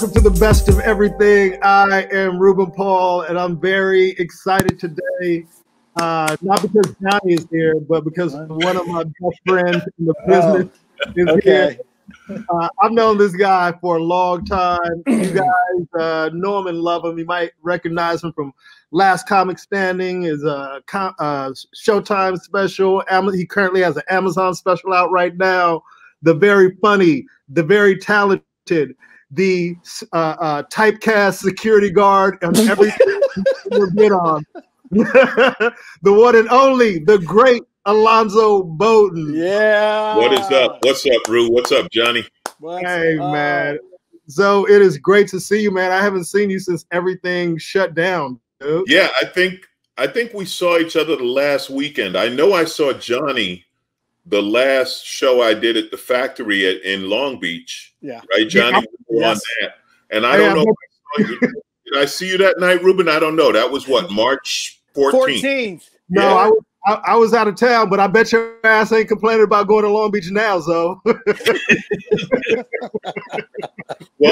Welcome to the best of everything. I am Ruben Paul, and I'm very excited today. Not because Johnny is here, but because one of my best friends in the business is here. I've known this guy for a long time. You guys know him and love him. You might recognize him from Last Comic Standing, his Showtime special. He currently has an Amazon special out right now. The very funny, the very talented, the typecast security guard on every we're bid on. The one and only, the great Alonzo Bodden. Yeah. What is up? What's up, Rue? What's up, Johnny? Hey, man. So it is great to see you, man. I haven't seen you since everything shut down, dude. Yeah, I think we saw each other the last weekend. I know I saw Johnny the last show I did at the factory in Long Beach. Yeah. Right, Johnny? Yeah, on that. And I don't know if I saw you. Did I see you that night, Ruben? I don't know. That was what, March 14th? 14th. No, yeah. I was out of town, but I bet your ass ain't complaining about going to Long Beach now, so. Well,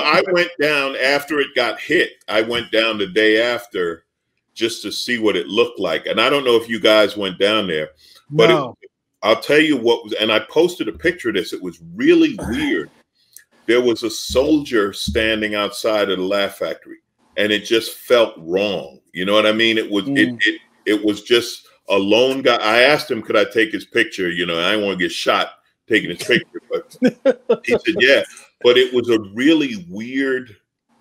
I went down after it got hit. I went down the day after just to see what it looked like. And I don't know if you guys went down there, but no. I'll tell you what was, and I posted a picture of this. It was really weird. There was a soldier standing outside of the Laugh Factory. And it just felt wrong. You know what I mean? It was it was just a lone guy. I asked him, could I take his picture? You know, I didn't want to get shot taking his picture. But he said, yeah. But it was a really weird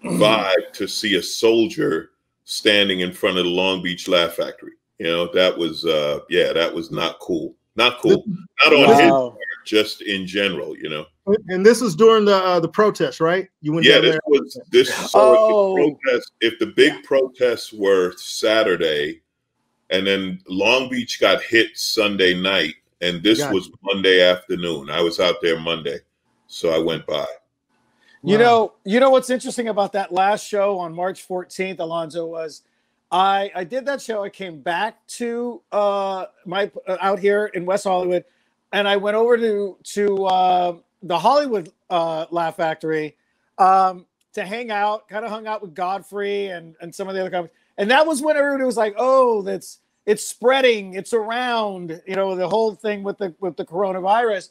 vibe to see a soldier standing in front of the Long Beach Laugh Factory. You know, that was, yeah, that was not cool. Not cool. Not on his part, just in general, you know. And this is during the protest, right? You went down there. If the big protests were Saturday, and then Long Beach got hit Sunday night, and this was Monday afternoon. I was out there Monday, so I went by. You know what's interesting about that last show on March 14th, Alonzo, was I did that show. I came back to out here in West Hollywood, and I went over to the Hollywood Laugh Factory to hang out, kind of hung out with Godfrey and some of the other comics. And that was when everybody was like, oh, it's spreading, it's around, you know, the whole thing with the coronavirus.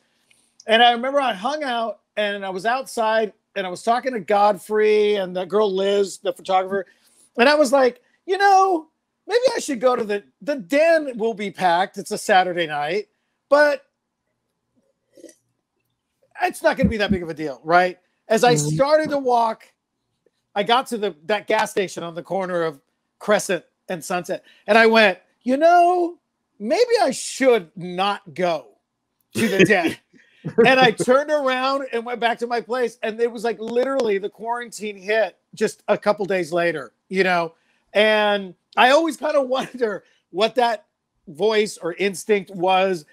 And I remember I hung out and I was outside and I was talking to Godfrey and the girl Liz, the photographer. And I was like, you know, maybe I should go to the den will be packed. It's a Saturday night, but it's not going to be that big of a deal, right? As I started to walk, I got to that gas station on the corner of Crescent and Sunset, and I went, you know, maybe I should not go to the den. And I turned around and went back to my place, and it was like literally the quarantine hit just a couple days later, you know? And I always kind of wonder what that voice or instinct was,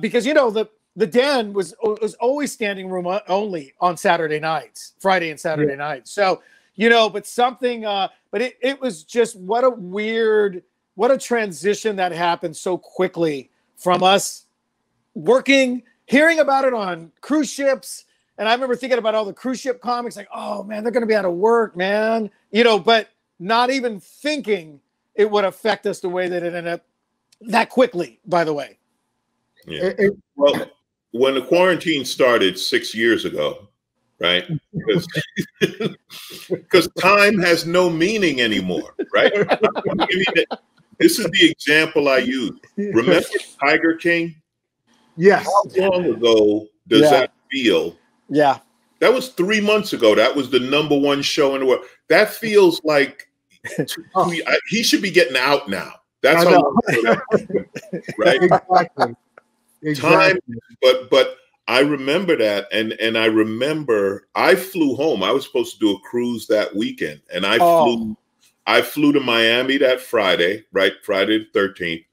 because, you know, the den was always standing room only on Saturday nights, Friday and Saturday nights. So, you know, but something, but it was just what a transition that happened so quickly from us working, hearing about it on cruise ships. And I remember thinking about all the cruise ship comics, like, oh man, they're going to be out of work, man. You know, but not even thinking it would affect us the way that it ended up that quickly, by the way. Yeah. Well, when the quarantine started 6 years ago, right? Because time has no meaning anymore, right? This is the example I use. Remember Tiger King? Yes. How long ago does that feel? Yeah. That was 3 months ago. That was the #1 show in the world. That feels like he should be getting out now. That's how long ago that was, right? Exactly. Exactly. Time, but I remember that, and I remember I flew home. I was supposed to do a cruise that weekend, and I flew to Miami that Friday, right? Friday the 13th.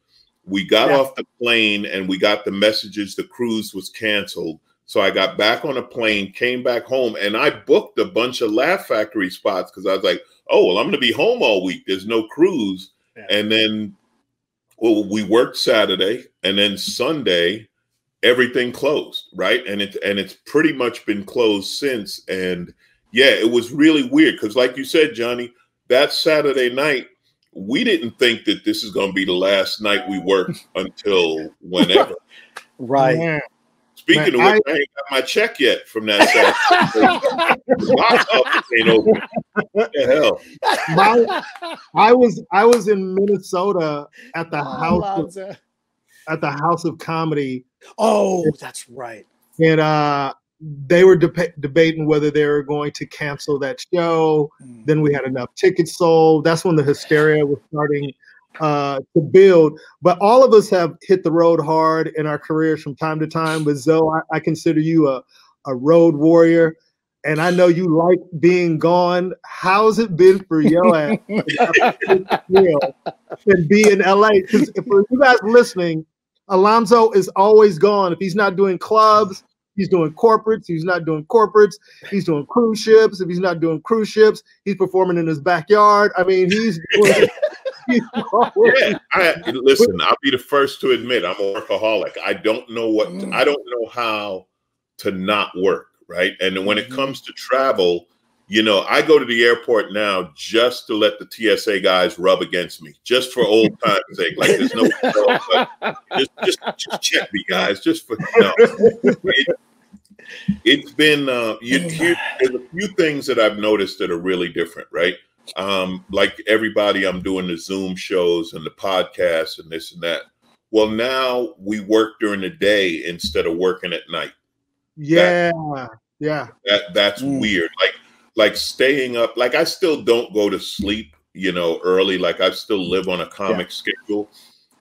We got off the plane, and we got the messages the cruise was canceled. So I got back on a plane, came back home, and I booked a bunch of Laugh Factory spots because I was like, oh, well, I'm going to be home all week. There's no cruise. Yeah. And then, well, we worked Saturday, and then Sunday, everything closed, right? And it's pretty much been closed since. And yeah, it was really weird because, like you said, Johnny, that Saturday night, we didn't think that this is going to be the last night we worked until whenever. Right. Yeah. Speaking of which, I ain't got my check yet from that Saturday. What the hell? I was in Minnesota at the House of Comedy. Oh, that's right. And they were debating whether they were going to cancel that show. Mm. Then we had enough tickets sold. That's when the hysteria was starting to build. But all of us have hit the road hard in our careers from time to time. But Zoe, I consider you a road warrior. And I know you like being gone. How's it been for your ass and be in LA? Because for you guys listening, Alonzo is always gone. If he's not doing clubs, he's doing corporates. He's not doing corporates. He's doing cruise ships. If he's not doing cruise ships, he's performing in his backyard. I mean, he's doing yeah, listen, I'll be the first to admit I'm a workaholic. I don't know what to, I don't know how to not work, right? And when it comes to travel, you know, I go to the airport now just to let the TSA guys rub against me, just for old time's sake. Like, there's no, just check me, guys. Just for no. It's been there's a few things that I've noticed that are really different, right? Like everybody, I'm doing the Zoom shows and the podcasts and this and that. Well, now we work during the day instead of working at night. Yeah, that's weird. Like staying up, like I still don't go to sleep, you know, early. Like I still live on a comic schedule,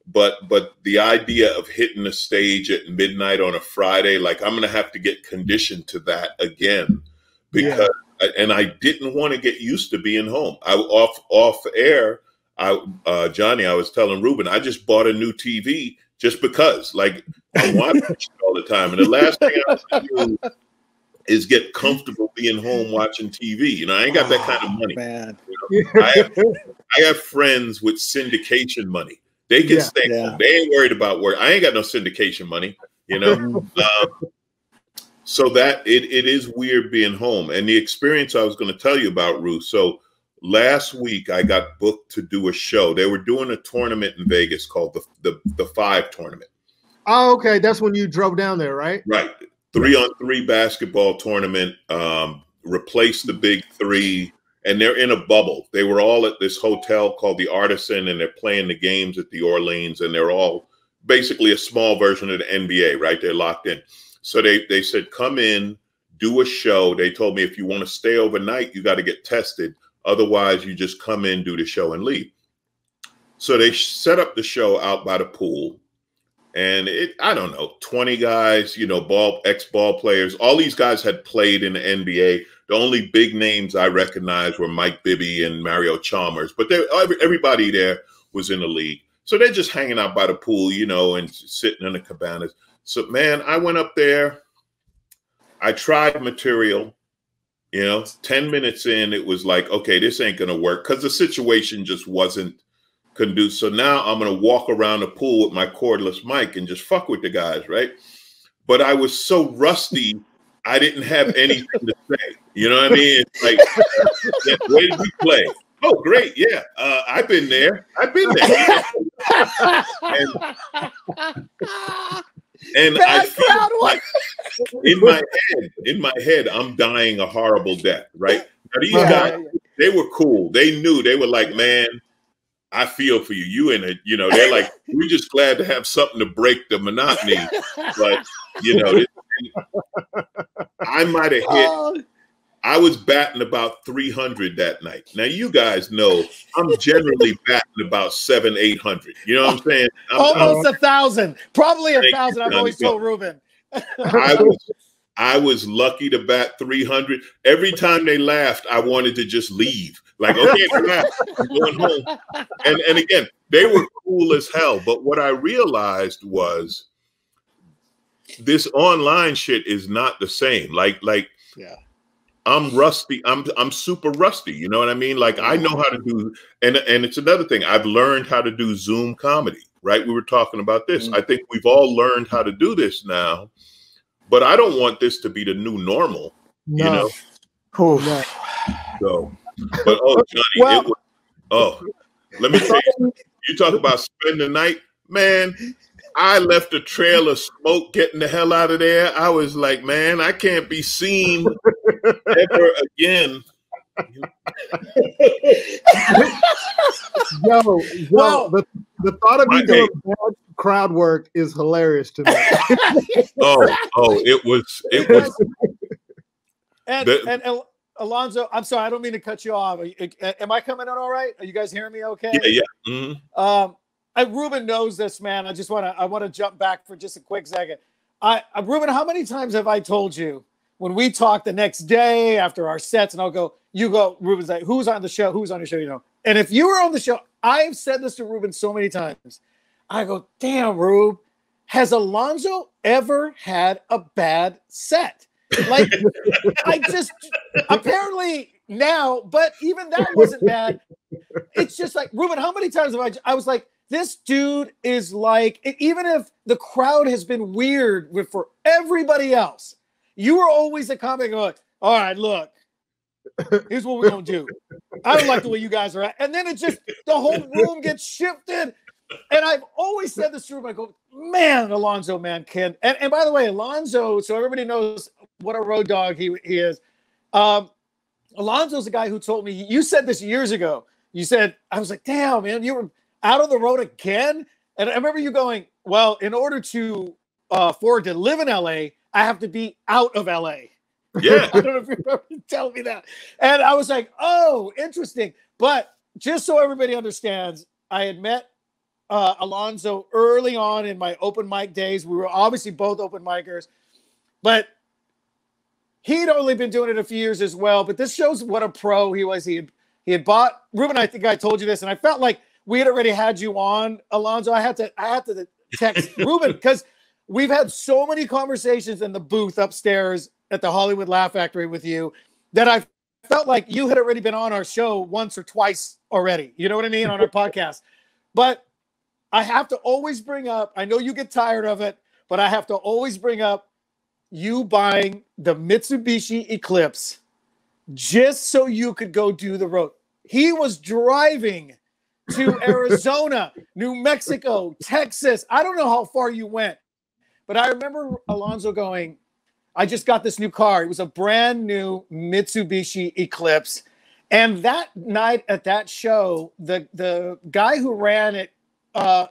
but the idea of hitting the stage at midnight on a Friday, like I'm gonna have to get conditioned to that again, because and I didn't want to get used to being home. I off air, Johnny, I was telling Ruben, I just bought a new TV just because, like, I'm watching all the time, and the last thing I want to do is get comfortable being home watching TV. You know, I ain't got that kind of money. Man. You know? I have friends with syndication money. They can stay home. They ain't worried about work. I ain't got no syndication money, you know? So that it is weird being home. And the experience I was going to tell you about, Ruth. So last week I got booked to do a show. They were doing a tournament in Vegas called the Five Tournament. Oh, okay. That's when you drove down there, right? Right. 3-on-3 basketball tournament, replaced the big three, and they're in a bubble. They were all at this hotel called the Artisan, and they're playing the games at the Orleans, and they're all basically a small version of the NBA, right? They're locked in. So they said, come in, do a show. They told me if you want to stay overnight, you got to get tested. Otherwise, you just come in, do the show, and leave. So they set up the show out by the pool. And I don't know, 20 guys, you know, ex-ball players. All these guys had played in the NBA. The only big names I recognized were Mike Bibby and Mario Chalmers. But everybody there was in the league. So they're just hanging out by the pool, you know, and sitting in the cabanas. So, man, I went up there. I tried material. You know, 10 minutes in, it was like, okay, this ain't going to work. Because the situation just wasn't. Couldn't do. So now I'm going to walk around the pool with my cordless mic and just fuck with the guys, right? But I was so rusty, I didn't have anything to say. You know what I mean? It's like, where did you play? Oh, great. Yeah. I've been there. And I felt like in my head, I'm dying a horrible death, right? Now, these guys, they were cool. They knew. They were like, man, I feel for you. You in it, you know. They're like, we're just glad to have something to break the monotony. But you know, I might have hit. I was batting about 300 that night. Now you guys know I'm generally batting about 700, 800. You know what I'm saying? Almost 1,000, probably 1,000. I've always told Ruben. I was lucky to bat 300. Every time they laughed, I wanted to just leave. Like, okay, I'm going home. And again, they were cool as hell. But what I realized was this online shit is not the same. Like I'm rusty. I'm super rusty. You know what I mean? Like, I know how to do, and it's another thing. I've learned how to do Zoom comedy, right? We were talking about this. I think we've all learned how to do this now. But I don't want this to be the new normal, you know? Yeah. So, but oh, Johnny, well, it was, let me tell you, you talk about spending the night, man. I left a trail of smoke getting the hell out of there. I was like, man, I can't be seen ever again. yo, well, the thought of you doing bad crowd work is hilarious to me. It was. And Alonzo, I'm sorry, I don't mean to cut you off. Am I coming out all right? Are you guys hearing me okay? Yeah, yeah. Mm-hmm. Ruben knows this, man. I want to jump back for just a quick second. Ruben, how many times have I told you when we talk the next day after our sets, and I'll go, you go, Ruben's like, who's on the show? Who's on your show? You know. And if you were on the show, I have said this to Ruben so many times. I go, damn, Rube, has Alonzo ever had a bad set? Like, I just apparently now, but even that wasn't bad. It's just like, Ruben, how many times have I was like, this dude is like, even if the crowd has been weird with for everybody else, you were always a comic going, all right, look, here's what we're going to do. I don't like the way you guys are at. And then it just, the whole room gets shifted. And I've always said this to him. I go, man, Alonzo, man, kid. And by the way, Alonzo, so everybody knows what a road dog he is. Alonzo's the guy who told me, you said this years ago. You said, I was like, damn, man, you were out on the road again? And I remember you going, well, in order to afford to live in LA, I have to be out of LA. Yeah. I don't know if you remember telling me that. And I was like, oh, interesting. But just so everybody understands, I had met Alonzo early on in my open mic days. We were obviously both open micers, but he'd only been doing it a few years as well. But this shows what a pro he was. He had bought, Ruben, I think I told you this, and I felt like we had already had you on, Alonzo. I had to text Ruben because we've had so many conversations in the booth upstairs at the Hollywood Laugh Factory with you that I felt like you had already been on our show once or twice already. You know what I mean? On our podcast. But I have to always bring up, I know you get tired of it, but I have to always bring up you buying the Mitsubishi Eclipse just so you could go do the road. He was driving to Arizona, New Mexico, Texas. I don't know how far you went, but I remember Alonzo going, I just got this new car. It was a brand new Mitsubishi Eclipse. And that night at that show, the guy who ran it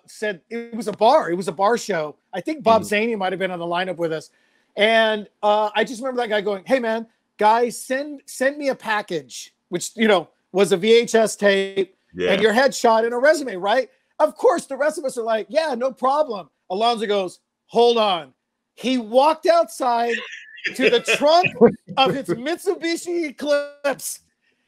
said it was a bar. It was a bar show. I think Bob Zaney might have been on the lineup with us. And I just remember that guy going, hey, man, guys, send me a package, which, you know, was a VHS tape. Yeah. And your headshot and a resume, right? Of course, the rest of us are like, yeah, no problem. Alonzo goes, hold on. He walked outside to the trunk of his Mitsubishi Eclipse.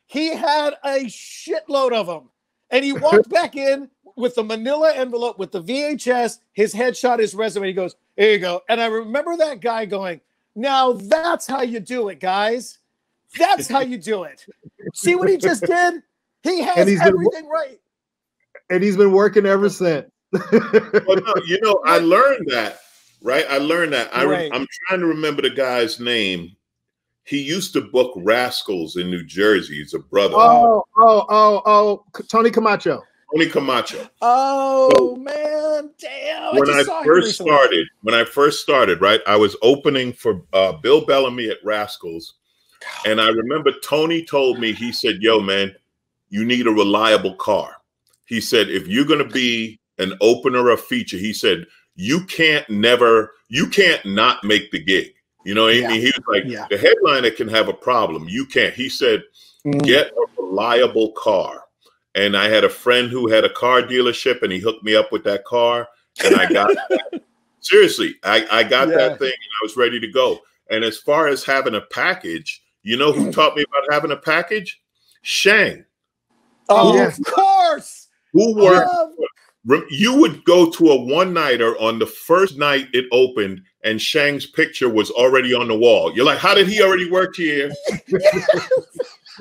He had a shitload of them. And he walked back in with the manila envelope, with the VHS, his headshot, his resume. He goes, here you go. And I remember that guy going, now that's how you do it, guys. That's how you do it. See what he just did? He has everything right. And he's been working ever since. Well, no, you know, I learned that, right? I learned that. I'm trying to remember the guy's name. He used to book Rascals in New Jersey. He's a brother. Oh, Tony Camacho. Tony Camacho. Oh, so, man, damn. When I first started, right, I was opening for Bill Bellamy at Rascals. And I remember Tony told me, he said, yo, man, you need a reliable car. He said, if you're going to be an opener or feature, he said, you can't not make the gig. You know what I mean? Yeah. He was like, yeah, the headliner can have a problem. You can't. He said, get a reliable car. And I had a friend who had a car dealership and he hooked me up with that car. And I got that. Seriously, I got that thing and I was ready to go. And as far as having a package, you know who taught me about having a package? Shang. Oh, yes. Of course. Who worked? You would go to a one-nighter on the first night it opened, and Shang's picture was already on the wall. You're like, how did he already work here?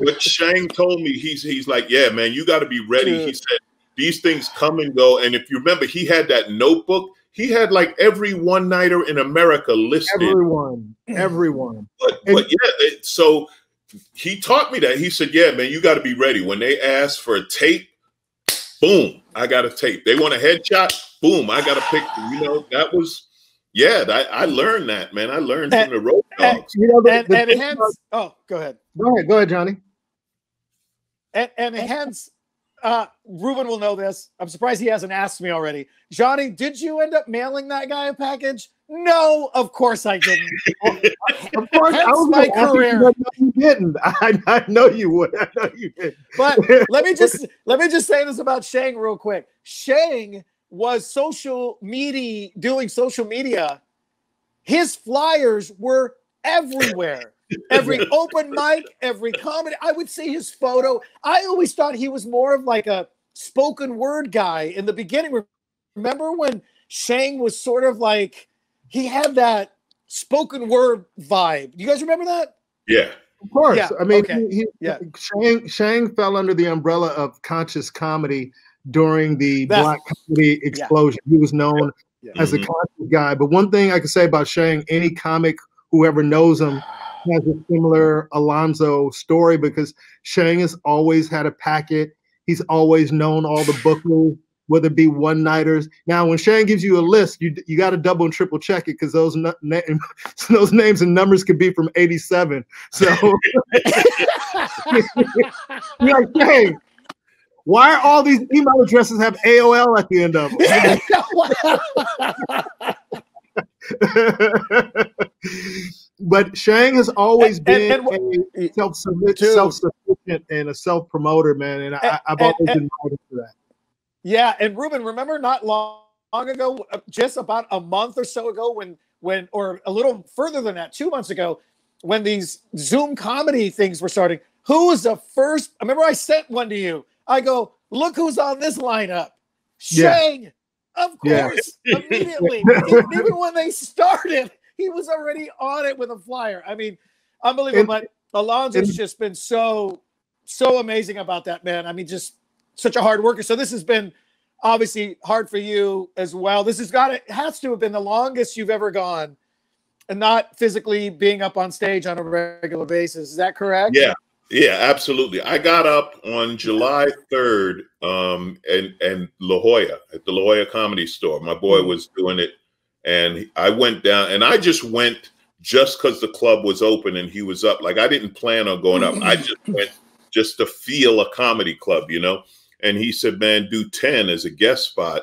But Shang told me, he's like, yeah, man, you got to be ready. Dude. He said, these things come and go. And if you remember, he had that notebook. He had like every one-nighter in America listed. Everyone. But yeah, so he taught me that. He said, yeah, man, you got to be ready. When they ask for a tape, boom, I got a tape. They want a headshot, boom, I got a picture. You know, that was, yeah, I learned that, man. I learned from the road dogs. You know, go ahead. Go ahead, Johnny. And hence, Ruben will know this. I'm surprised he hasn't asked me already. Johnny, did you end up mailing that guy a package? No, of course I didn't. Of course, I was my career. You didn't. I know you would. I know you did. But let me just say this about Shang real quick. Shang was doing social media. His flyers were everywhere. Every open mic, every comedy. I would see his photo. I always thought he was more of like a spoken word guy in the beginning. Remember when Shang was sort of like, he had that spoken word vibe. You guys remember that? Yeah. Of course. Yeah. I mean, okay. Shang fell under the umbrella of conscious comedy during the black comedy explosion. Yeah. He was known as a conscious guy. But one thing I can say about Shang, any comic, whoever knows him, has a similar Alonzo story, because Shang has always had a packet. He's always known all the bookings, whether it be one-nighters. Now, when Shang gives you a list, you got to double and triple check it, because those names and numbers could be from '87. So, you're like, Shang, why are all these email addresses have AOL at the end of them? But Shang has always been self-sufficient and a self-promoter, man, and I've always been noticed for that. Yeah, and Ruben, remember not long ago, just about a month or so ago, or a little further than that, 2 months ago, when these Zoom comedy things were starting, who was the first? I remember I sent one to you. I go, look who's on this lineup. Shang, of course, immediately. Even when they started, he was already on it with a flyer. I mean, unbelievable. But Alonzo's just been so amazing about that, man. I mean, just such a hard worker. So this has been obviously hard for you as well. This has to have been the longest you've ever gone and not physically being up on stage on a regular basis. Is that correct? Yeah. Yeah, absolutely. I got up on July 3rd in La Jolla at the La Jolla Comedy Store. My boy was doing it. And I went down, and I just went just because the club was open and he was up. Like, I didn't plan on going up. I just went just to feel a comedy club, you know? And he said, man, do 10 as a guest spot.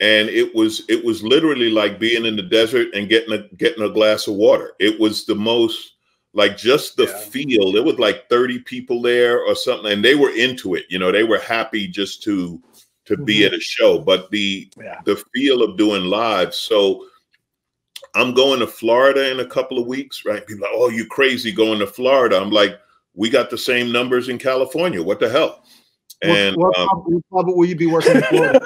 And it was literally like being in the desert and getting a glass of water. It was the most, like, just the feel. There was like 30 people there or something, and they were into it. You know, they were happy just to be at a show, but the feel of doing live. So I'm going to Florida in a couple of weeks, right? People are like, oh, you crazy going to Florida. I'm like, we got the same numbers in California. What the hell? And what will you be working in Florida?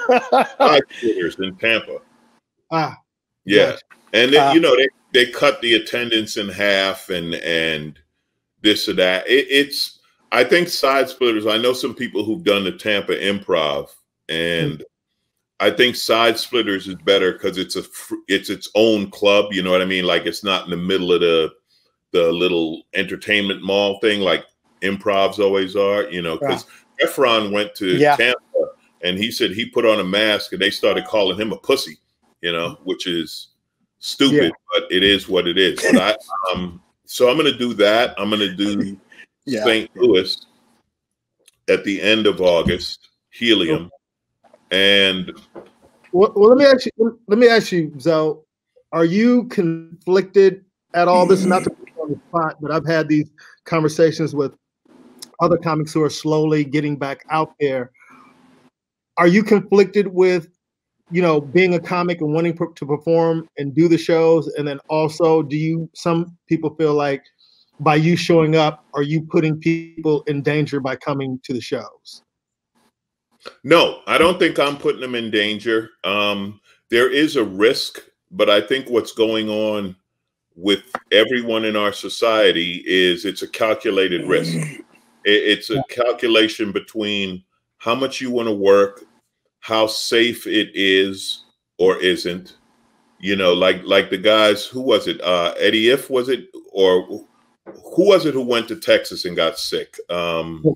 5 years in Tampa. Yeah. And then, you know, they cut the attendance in half and this or that. It's, I think Side Splitters, I know some people who've done the Tampa Improv, and I think Side Splitters is better because it's its own club. You know what I mean? Like, it's not in the middle of the little entertainment mall thing like improvs always are, you know, because Efron went to Tampa, and he said he put on a mask and they started calling him a pussy, you know, which is stupid, but it is what it is. But so I'm going to do that. I'm going to do St. Louis at the end of August, Helium. And well, let me ask you, Zo, are you conflicted at all? This is not to put you on the spot, but I've had these conversations with other comics who are slowly getting back out there. Are you conflicted with, you know, being a comic and wanting to perform and do the shows, and then also some people feel like by you showing up, are you putting people in danger by coming to the shows? No, I don't think I'm putting them in danger. There is a risk, but I think what's going on with everyone in our society is it's a calculated risk. It's a calculation between how much you want to work, how safe it is or isn't. You know, like the guys, who was it? Eddie, was it? Or Who was it who went to Texas and got sick? DL.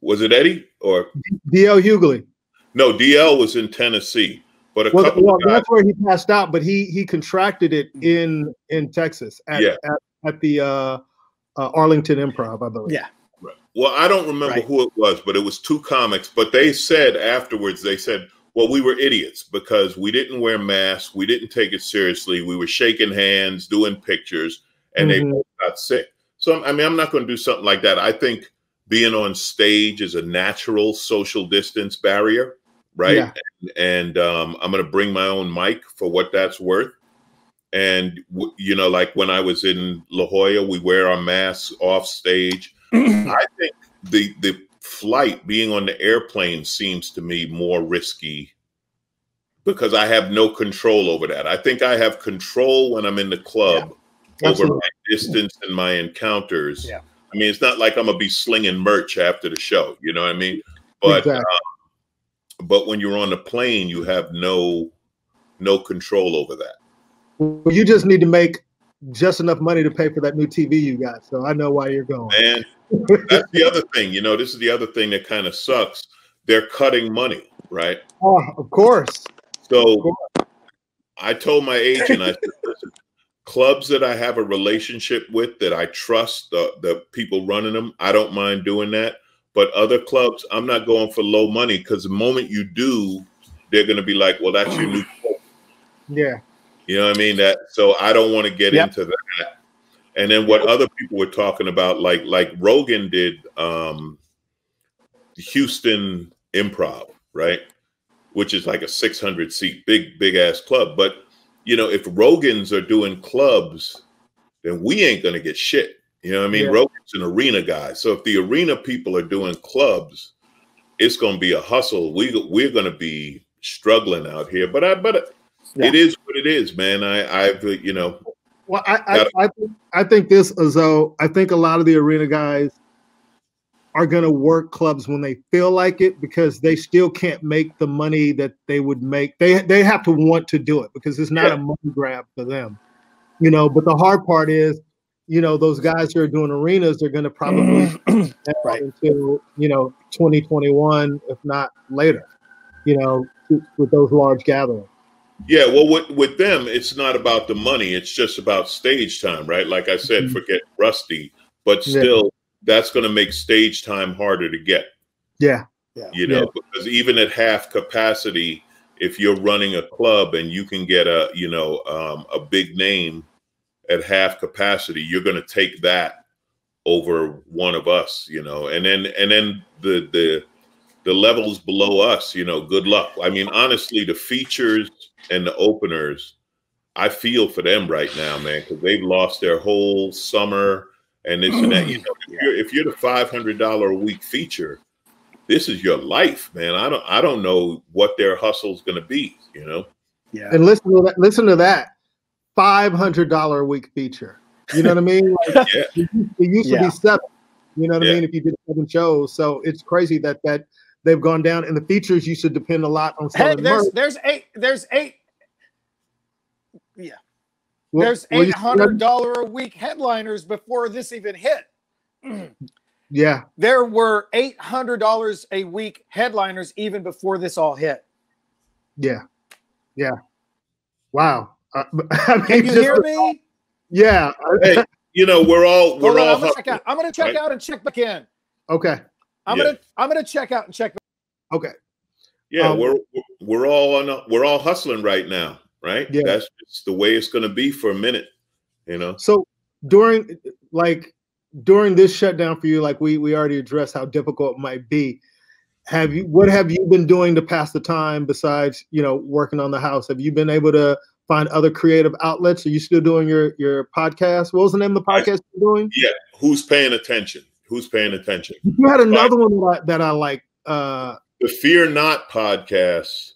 Was it Eddie or DL Hughley? No, DL was in Tennessee, but a couple of guys, that's where he passed out. But he contracted it in Texas at the Arlington Improv, I believe. Yeah. Right. Well, I don't remember who it was, but it was two comics. But they said afterwards, they said, well, we were idiots because we didn't wear masks. We didn't take it seriously. We were shaking hands, doing pictures, and they both got sick. So, I mean, I'm not going to do something like that. I think being on stage is a natural social distance barrier, right? Yeah. And I'm going to bring my own mic for what that's worth. And, you know, like when I was in La Jolla, we wear our masks off stage. I think the flight, being on the airplane, seems to me more risky because I have no control over that. I think I have control when I'm in the club over my distance and my encounters. Yeah. I mean, it's not like I'm going to be slinging merch after the show. You know what I mean? But but when you're on the plane, you have no control over that. Well, you just need to make just enough money to pay for that new TV you got. So I know why you're going. And that's the other thing. You know, this is the other thing that kind of sucks. They're cutting money, right? Oh, of course. So of course. I told my agent, I said, listen, clubs that I have a relationship with that I trust, the people running them, I don't mind doing that. But other clubs, I'm not going for low money because the moment you do, they're going to be like, well, that's your new club. Yeah. You know what I mean? That, so I don't want to get into that. And then what other people were talking about, like Rogan did Houston Improv, right? Which is like a 600-seat, big ass club. But, you know, if Rogans are doing clubs, then we ain't going to get shit. You know what I mean? Yeah. Rogan's an arena guy. So if the arena people are doing clubs, it's going to be a hustle. We're going to be struggling out here. But yeah. It is what it is, man. I've you know. Well, I think this as though I think a lot of the arena guys are going to work clubs when they feel like it because they still can't make the money that they would make. They have to want to do it because it's not a money grab for them, you know. But the hard part is, you know, those guys who are doing arenas, they're going to probably until, you know, 2021, if not later, you know, with those large gatherings. Yeah, well, with them, it's not about the money. It's just about stage time, right? Like I said, forget Rusty, but still, that's going to make stage time harder to get. Yeah. You know, because even at half capacity, if you're running a club and you can get a, you know, a big name at half capacity, you're going to take that over one of us, you know, and then the levels below us, you know, good luck. I mean, honestly, the features and the openers, I feel for them right now, man, because they've lost their whole summer and this and that. You know, if you're the $500 a week feature, this is your life, man. I don't know what their hustle's going to be, you know. Yeah. And listen to that, $500 a week feature. You know what I mean? Like, it used to be $700. You know what I mean? If you did 7 shows, so it's crazy that they've gone down, and the features used to depend a lot on selling. Hey, there's eight. Yeah, there's $800 a week headliners before this even hit. Yeah, there were $800 a week headliners even before this all hit. Yeah. Wow. Can you hear me? Yeah. Hey, you know, we're all. I'm gonna check out. I'm gonna check out and check back in. Okay. I'm gonna check out and check back. Okay. Yeah, we're all hustling right now, right? Yeah. That's just the way it's gonna be for a minute, you know. So during this shutdown for you, like we already addressed how difficult it might be. What have you been doing to pass the time besides, you know, working on the house? Have you been able to find other creative outlets? Are you still doing your podcast? What was the name of the podcast you're doing? Yeah, Who's Paying Attention? You had another one that I like. The Fear Not podcast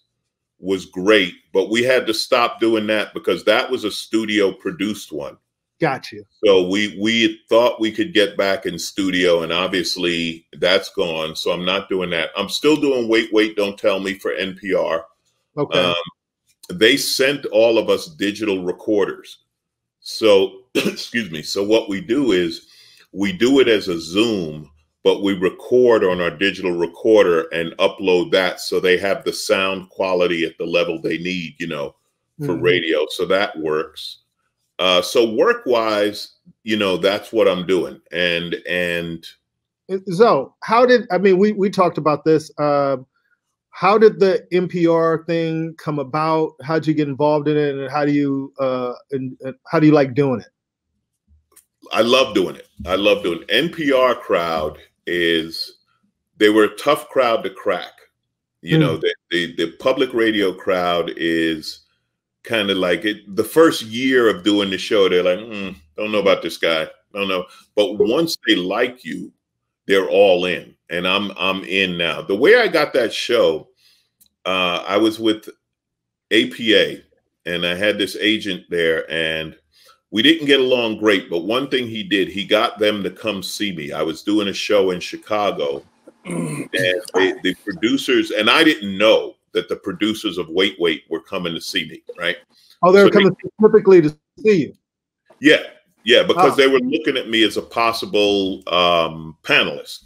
was great, but we had to stop doing that because that was a studio produced one. Got you. So we thought we could get back in studio, and obviously that's gone, so I'm not doing that. I'm still doing Wait, Wait, Don't Tell Me for NPR. Okay. They sent all of us digital recorders. So, excuse me. So what we do is we do it as a Zoom, but we record on our digital recorder and upload that so they have the sound quality at the level they need, you know, for radio. So that works. So work-wise, you know, that's what I'm doing. And so how did, I mean, we talked about this. How did the NPR thing come about? How'd you get involved in it? And how do you like doing it? I love doing it. I love doing it. NPR crowd is, they were a tough crowd to crack. You know, the public radio crowd is kind of like it. The first year of doing the show, they're like, don't know about this guy. Don't know. But once they like you, they're all in. And I'm in now. The way I got that show, I was with APA and I had this agent there, and we didn't get along great, but one thing he did, he got them to come see me. I was doing a show in Chicago, and the producers, and I didn't know that the producers of Wait Wait were coming to see me, right? Oh, they were coming specifically to see you? Yeah, yeah, because they were looking at me as a possible panelist.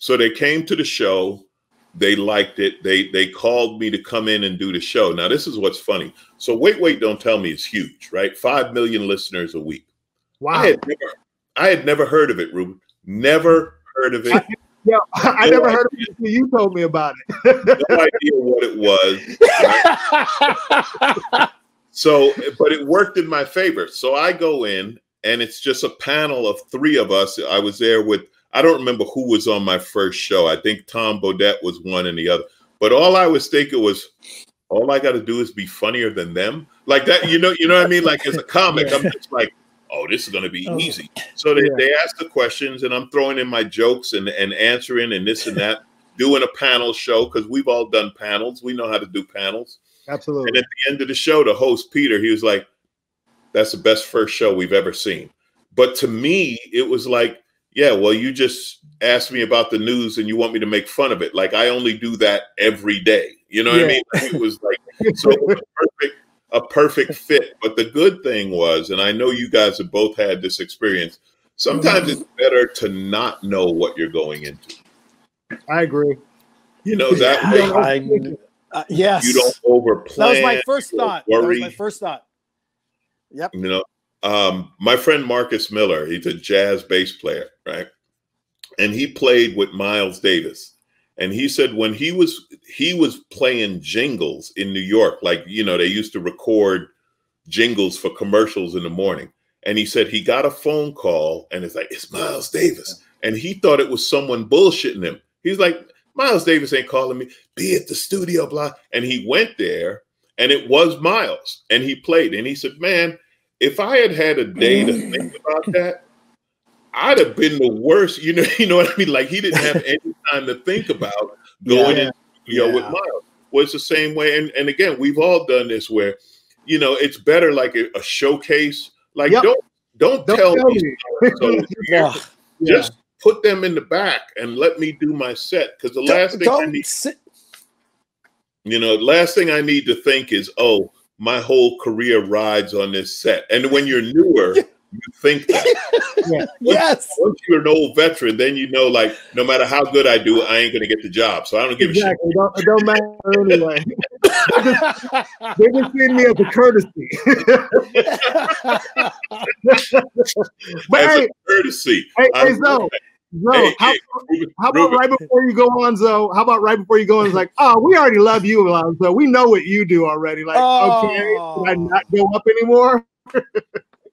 So they came to the show, they liked it, they called me to come in and do the show. Now, this is what's funny. So Wait Wait Don't Tell Me is huge, right? 5 million listeners a week. Wow. I had never heard of it, Ruben. Never heard of it. I never heard of it until you told me about it. No idea what it was. Right? So, but it worked in my favor. So I go in, and it's just a panel of three of us. I was there with, I don't remember who was on my first show. I think Tom Bodette was one and the other. But all I was thinking was, all I got to do is be funnier than them. Like that, you know what I mean? Like as a comic, I'm just like, oh, this is going to be easy. So they ask the questions, and I'm throwing in my jokes and answering and this and that, doing a panel show, because we've all done panels. We know how to do panels. Absolutely. And at the end of the show, the host, Peter, he was like, that's the best first show we've ever seen. But to me, it was like, yeah, well, you just asked me about the news and you want me to make fun of it. Like, I only do that every day. You know what I mean? Like, it was like so a perfect fit. But the good thing was, and I know you guys have both had this experience, sometimes it's better to not know what you're going into. I agree. You know, that way yes. You don't overplan. That was my first thought. That was my first thought. Yep. You know? My friend Marcus Miller, he's a jazz bass player, right? And he played with Miles Davis. And he said when he was playing jingles in New York, like, you know, they used to record jingles for commercials in the morning. And he said he got a phone call and it's like, it's Miles Davis. And he thought it was someone bullshitting him. He's like, Miles Davis ain't calling me, be at the studio, blah. And he went there and it was Miles. And he played. And he said, man, if I had had a day to think about that, I'd have been the worst. You know what I mean? Like, he didn't have any time to think about going in the studio with Miles. Well, it's the same way. And again, we've all done this where, you know, it's better like a showcase. Like, don't tell me. So just put them in the back and let me do my set. Because the last thing I need, you know, last thing I need to think is, oh, my whole career rides on this set. And when you're newer, you think that. Once you're an old veteran, then you know, like, no matter how good I do, I ain't going to get the job. So I don't give a shit. It don't matter anyway. They're just seeing me as a courtesy. But as a courtesy. Hey, so. Bro, how about right before you go on, Zo? How about right before you go on, it's like, oh, we already love you, Alonzo. We know what you do already. Like, okay, can I not go up anymore? Do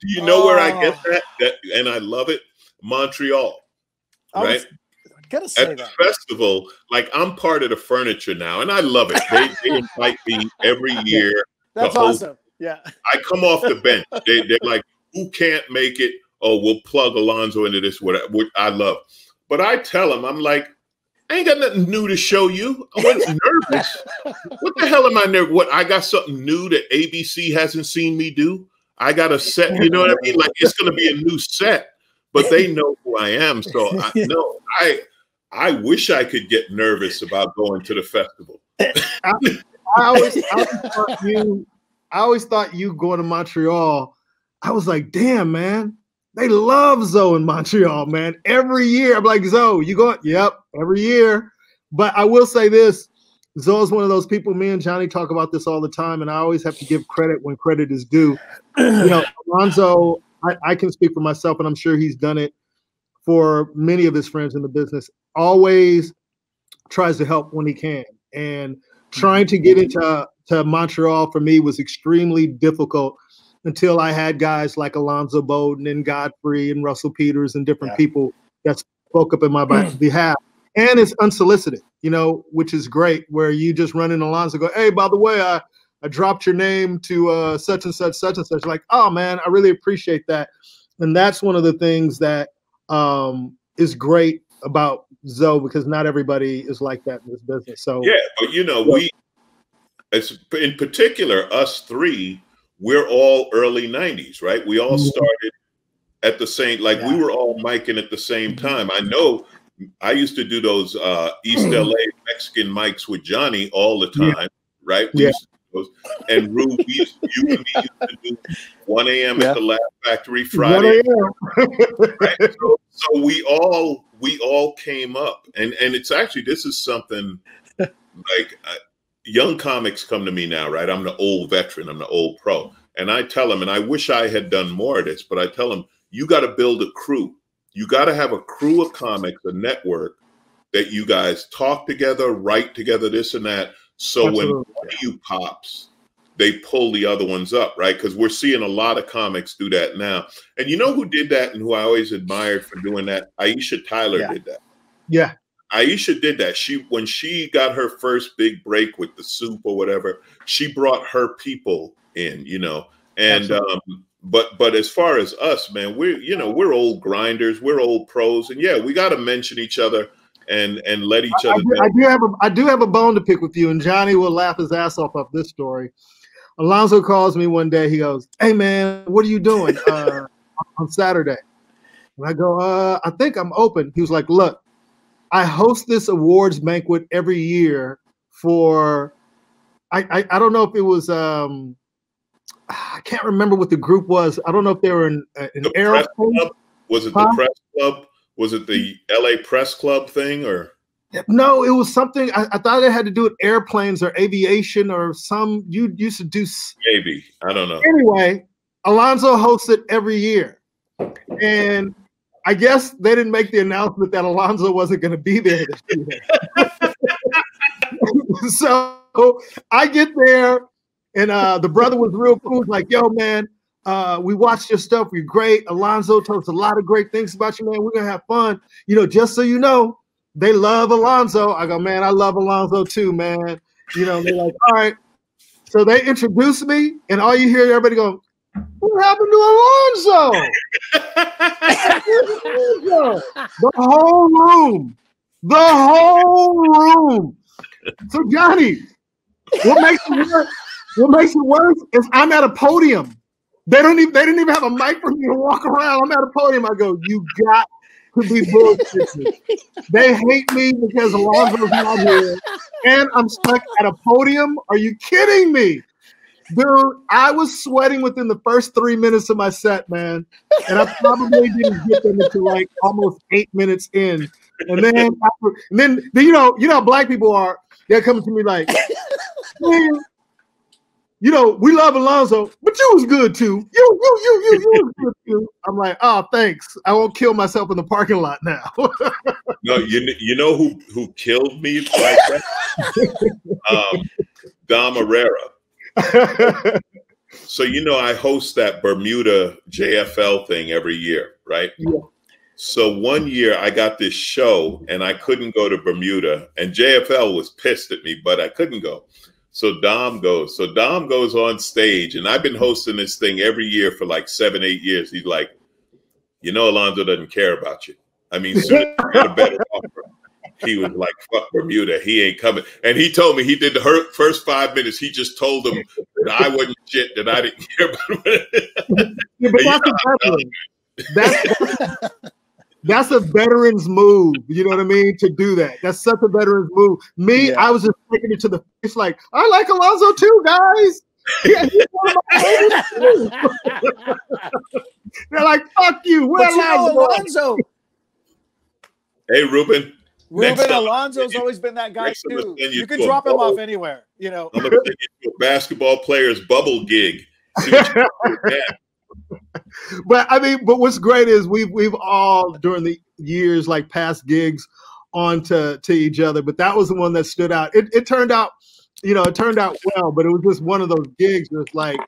you know where I get that? And I love it. Montreal, right? I gotta say at the festival, like, I'm part of the furniture now, and I love it. They invite me every year. That's awesome. Yeah, I come off the bench. They're like, who can't make it? Oh, we'll plug Alonzo into this, what I love. But I tell him, I'm like, I ain't got nothing new to show you. I wasn't nervous. What the hell am I nervous? What, I got something new that ABC hasn't seen me do? I got a set, you know what I mean? Like, it's going to be a new set, but they know who I am. So, I wish I could get nervous about going to the festival. I always thought you going to Montreal I was like, damn, man, they love Zoe in Montreal, man. Every year, I'm like, Zoe, you go, yep, every year. But I will say this, Zoe's one of those people, me and Johnny talk about this all the time, and I always have to give credit when credit is due. You know, Alonzo, I can speak for myself, and I'm sure he's done it for many of his friends in the business, always tries to help when he can. And trying to get into Montreal for me was extremely difficult until I had guys like Alonzo Bodden and Godfrey and Russell Peters and different people that spoke up in my behalf. And it's unsolicited, you know, which is great, where you just run in Alonzo and go, hey, by the way, I dropped your name to such and such, such and such. Like, oh, man, I really appreciate that. And that's one of the things that is great about Zoe, because not everybody is like that in this business. So yeah, but you know, we, it's in particular us three, we're all early 90s, right? We all started at the same, like we were all micing at the same time. I know I used to do those East LA Mexican mics with Johnny all the time, right? We used to do those. And Rube, you and me used to do 1 a.m. at the Laugh Factory Friday. Right? So we all came up, and it's actually, this is something like young comics come to me now, right? I'm the old veteran, I'm the old pro, and I tell them, and I wish I had done more of this, but I tell them, you got to build a crew. You got to have a crew of comics, a network that you guys talk together, write together, this and that. So when one of you pops, they pull the other ones up, right? Because we're seeing a lot of comics do that now. And you know who did that and who I always admired for doing that? Aisha Tyler did that. Yeah. Aisha did that. When she got her first big break with The Soup or whatever, she brought her people in, you know, and, But as far as us, man, we're, you know, we're old grinders, we're old pros, and yeah, we got to mention each other and let each other know. I do have a bone to pick with you, and Johnny will laugh his ass off of this story. Alonzo calls me one day. He goes, "Hey man, what are you doing on Saturday?" And I go, "I think I'm open." He was like, "Look, I host this awards banquet every year for I don't know if it was." I can't remember what the group was. I don't know if they were in the Press Club. Was it the Press Club? Was it the LA Press Club thing? Or no, it was something. I thought it had to do with airplanes or aviation or some. You used to do maybe, I don't know. Anyway, Alonzo hosts it every year, and I guess they didn't make the announcement that Alonzo wasn't going to be there this year. So I get there. And the brother was real cool. Like, yo, man, we watched your stuff. You're great. Alonzo told us a lot of great things about you, man. We're going to have fun. You know, just so you know, they love Alonzo. I go, man, I love Alonzo too, man. You know, they're like, all right. So they introduced me, and all you hear, everybody go, what happened to Alonzo? The whole room. The whole room. So, Johnny, what makes it work? What makes it worse is I'm at a podium. They didn't even have a mic for me to walk around. I'm at a podium. I go, you got to be bullshitting. They hate me because Alonzo's not here, and I'm stuck at a podium. Are you kidding me, dude? I was sweating within the first 3 minutes of my set, man, and I probably didn't get them until like almost 8 minutes in. And then, you know, how black people are. They're coming to me like, man, you know, we love Alonzo, but you was good too. You was good too. I'm like, oh, thanks. I won't kill myself in the parking lot now. No, you know who killed me like that? Dom Herrera. So you know, I host that Bermuda JFL thing every year, right? Yeah. So one year I got this show and I couldn't go to Bermuda, and JFL was pissed at me, but I couldn't go. So Dom goes. So Dom goes on stage, and I've been hosting this thing every year for like 7, 8 years. He's like, you know, Alonzo doesn't care about you. I mean, soon as you get a better offer, he was like, fuck Bermuda, he ain't coming. And he told me, he did the first 5 minutes, he just told them that I wasn't shit, that I didn't care about him. Yeah, but that's a veteran's move, you know what I mean, to do that. That's such a veteran's move. Me, I was just taking it to the face like, I like Alonzo too, guys. Yeah, he's one of my favorites. They're like, fuck you. We're Alonzo. Hey, Ruben. Ruben, Alonzo's always been that guy too. You can drop him off anywhere. You know, I'm gonna take you to a basketball player's bubble gig. But I mean, but what's great is we've all during the years like past gigs onto each other. But that was the one that stood out. It turned out, you know, it turned out well. But it was just one of those gigs that's like,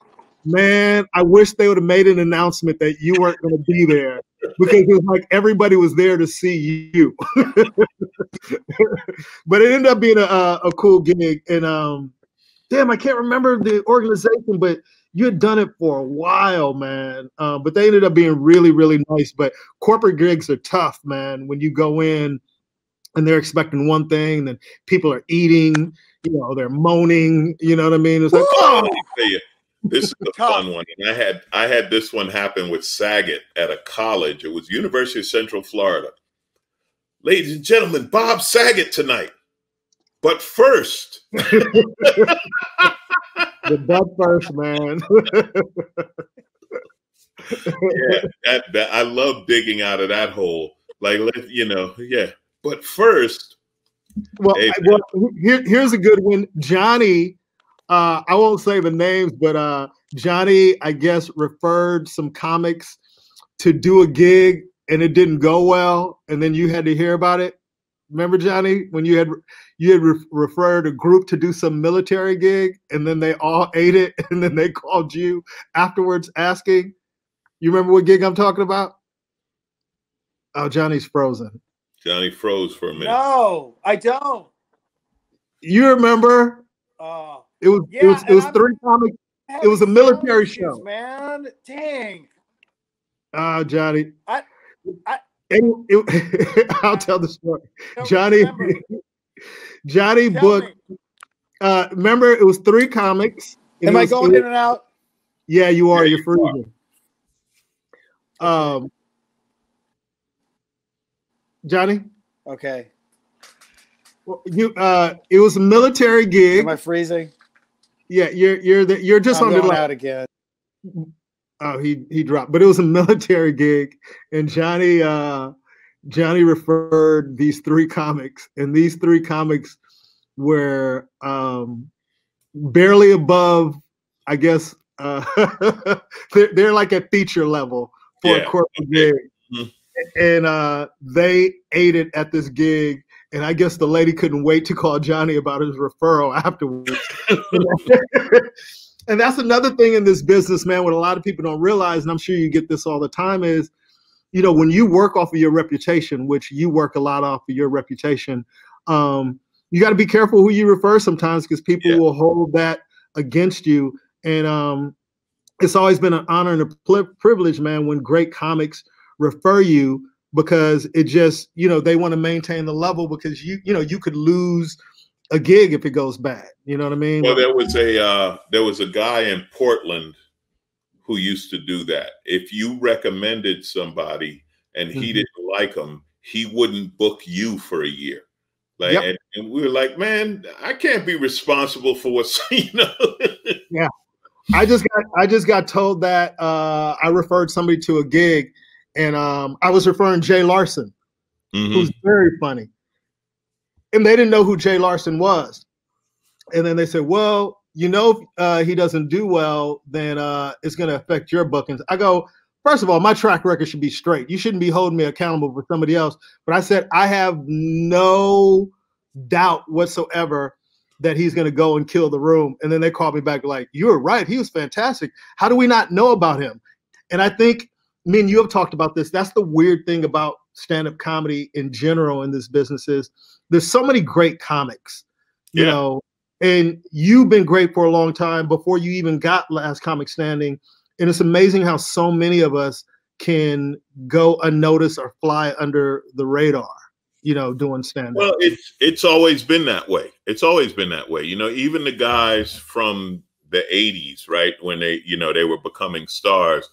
man, I wish they would have made an announcement that you weren't going to be there. Because it was like everybody was there to see you. But it ended up being a cool gig. And damn, I can't remember the organization, but you had done it for a while, man. But they ended up being really, really nice. But corporate gigs are tough, man. When you go in and they're expecting one thing, and then people are eating, you know, they're moaning, you know what I mean? It's like, oh! This is the fun one. And I had this one happen with Saget at a college. It was University of Central Florida. Ladies and gentlemen, Bob Saget tonight. But first. The butt first, man. Yeah, that I love digging out of that hole. Like, you know, yeah. But first. Well, hey, well here's a good one. Johnny. I won't say the names, but Johnny, I guess, referred some comics to do a gig, and it didn't go well, and then you had to hear about it. Remember, Johnny, when you had referred a group to do some military gig, and then they all ate it, and then they called you afterwards asking. You remember what gig I'm talking about? Oh, Johnny's frozen. Johnny froze for a minute. No, I don't. You remember? Oh. It was three comics. It was a military show, man. Dang. Ah, Johnny. I'll tell the story. Johnny booked. Remember, it was three comics. Am I going in and out? Yeah, you are. You're freezing. Johnny. Okay. Well, you. It was a military gig. Am I freezing? Yeah, you're just on the line out again. Oh, he dropped. But it was a military gig, and Johnny referred these three comics, and these three comics were barely above, I guess. They're like at feature level for a corporate gig, and they ate it at this gig. And I guess the lady couldn't wait to call Johnny about his referral afterwards. And that's another thing in this business, man, what a lot of people don't realize, and I'm sure you get this all the time, is, you know, when you work off of your reputation, which you work a lot off of your reputation, you got to be careful who you refer sometimes, because people will hold that against you. And it's always been an honor and a privilege, man, when great comics refer you. Because it just, you know, they want to maintain the level, because you know, you could lose a gig if it goes bad. You know what I mean? Well, there was a guy in Portland who used to do that. If you recommended somebody and he didn't like them, he wouldn't book you for a year. Like, and we were like, man, I can't be responsible for what's, you know. Yeah, I just got told that I referred somebody to a gig. And I was referring Jay Larson, who's very funny. And they didn't know who Jay Larson was. And then they said, well, you know, if he doesn't do well, then it's going to affect your bookings. I go, first of all, my track record should be straight. You shouldn't be holding me accountable for somebody else. But I said, I have no doubt whatsoever that he's going to go and kill the room. And then they called me back like, you were right. He was fantastic. How do we not know about him? And I think, I mean, you have talked about this. That's the weird thing about stand-up comedy in general in this business is there's so many great comics, you know, and you've been great for a long time before you even got Last Comic Standing. And it's amazing how so many of us can go unnoticed or fly under the radar, you know, doing stand-up. Well, it's always been that way. It's always been that way. You know, even the guys from the 80s, right, when they, you know, they were becoming stars,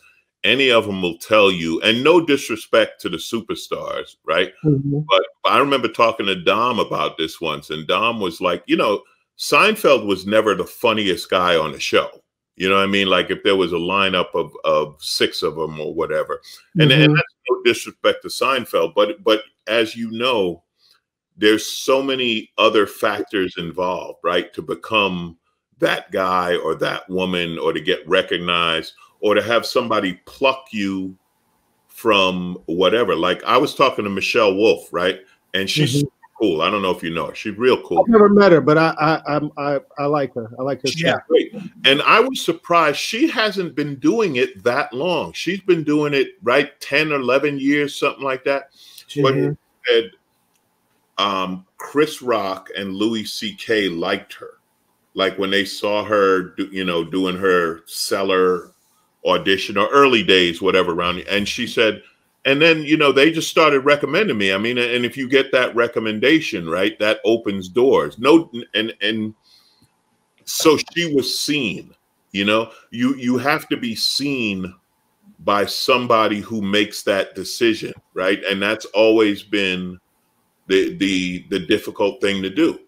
any of them will tell you, and no disrespect to the superstars, right? But I remember talking to Dom about this once, and Dom was like, you know, Seinfeld was never the funniest guy on the show, You know what I mean? Like if there was a lineup of six of them or whatever. And, and that's no disrespect to Seinfeld, but as you know, there's so many other factors involved, right? To become that guy or that woman or to get recognized or to have somebody pluck you from whatever. Like I was talking to Michelle Wolf, right? And she's cool. I don't know if you know her. She's real cool. I've never met her, but I like her. I like her. Yeah, great. And I was surprised she hasn't been doing it that long. She's been doing it right 10 or 11 years, something like that. But she said Chris Rock and Louis C.K. liked her, like when they saw her, you know, doing her Cellar audition or early days, whatever around. And she said. And then, you know, they just started recommending me. I mean, and if you get that recommendation, right, that opens doors. No, and so she was seen, you know, you have to be seen by somebody who makes that decision, right? And that's always been the difficult thing to do.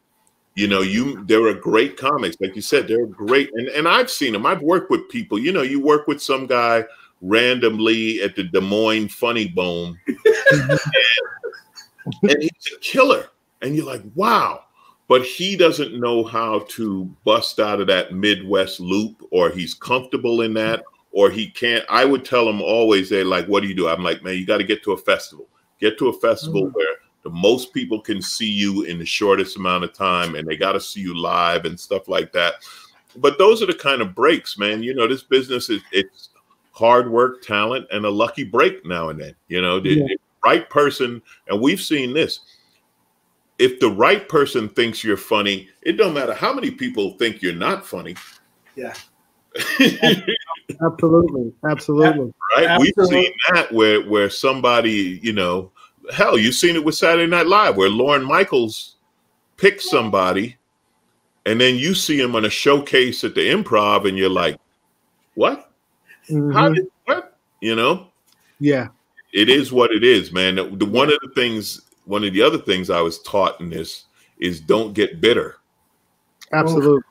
You know, there are great comics, like you said, they're great. And I've seen them. I've worked with people, you know, you work with some guy randomly at the Des Moines Funny Bone and he's a killer and you're like, wow, but he doesn't know how to bust out of that Midwest loop, or he's comfortable in that, or he can't. I would tell him always, they're like, what do you do? I'm like, man, you got to get to a festival where the most people can see you in the shortest amount of time, and they got to see you live and stuff like that. But those are the kind of breaks, man. You know, this business is, it's hard work, talent, and a lucky break now and then. You know, the right person, and we've seen this. If the right person thinks you're funny, it don't matter how many people think you're not funny. Yeah. Absolutely. Absolutely. Right? Absolutely. We've seen that where somebody, you know, hell, you've seen it with Saturday Night Live, where Lorne Michaels picks somebody, and then you see him on a showcase at the Improv, and you're like, what? How did what? You know? Yeah. It is what it is, man. One of the other things I was taught in this is don't get bitter. Absolutely.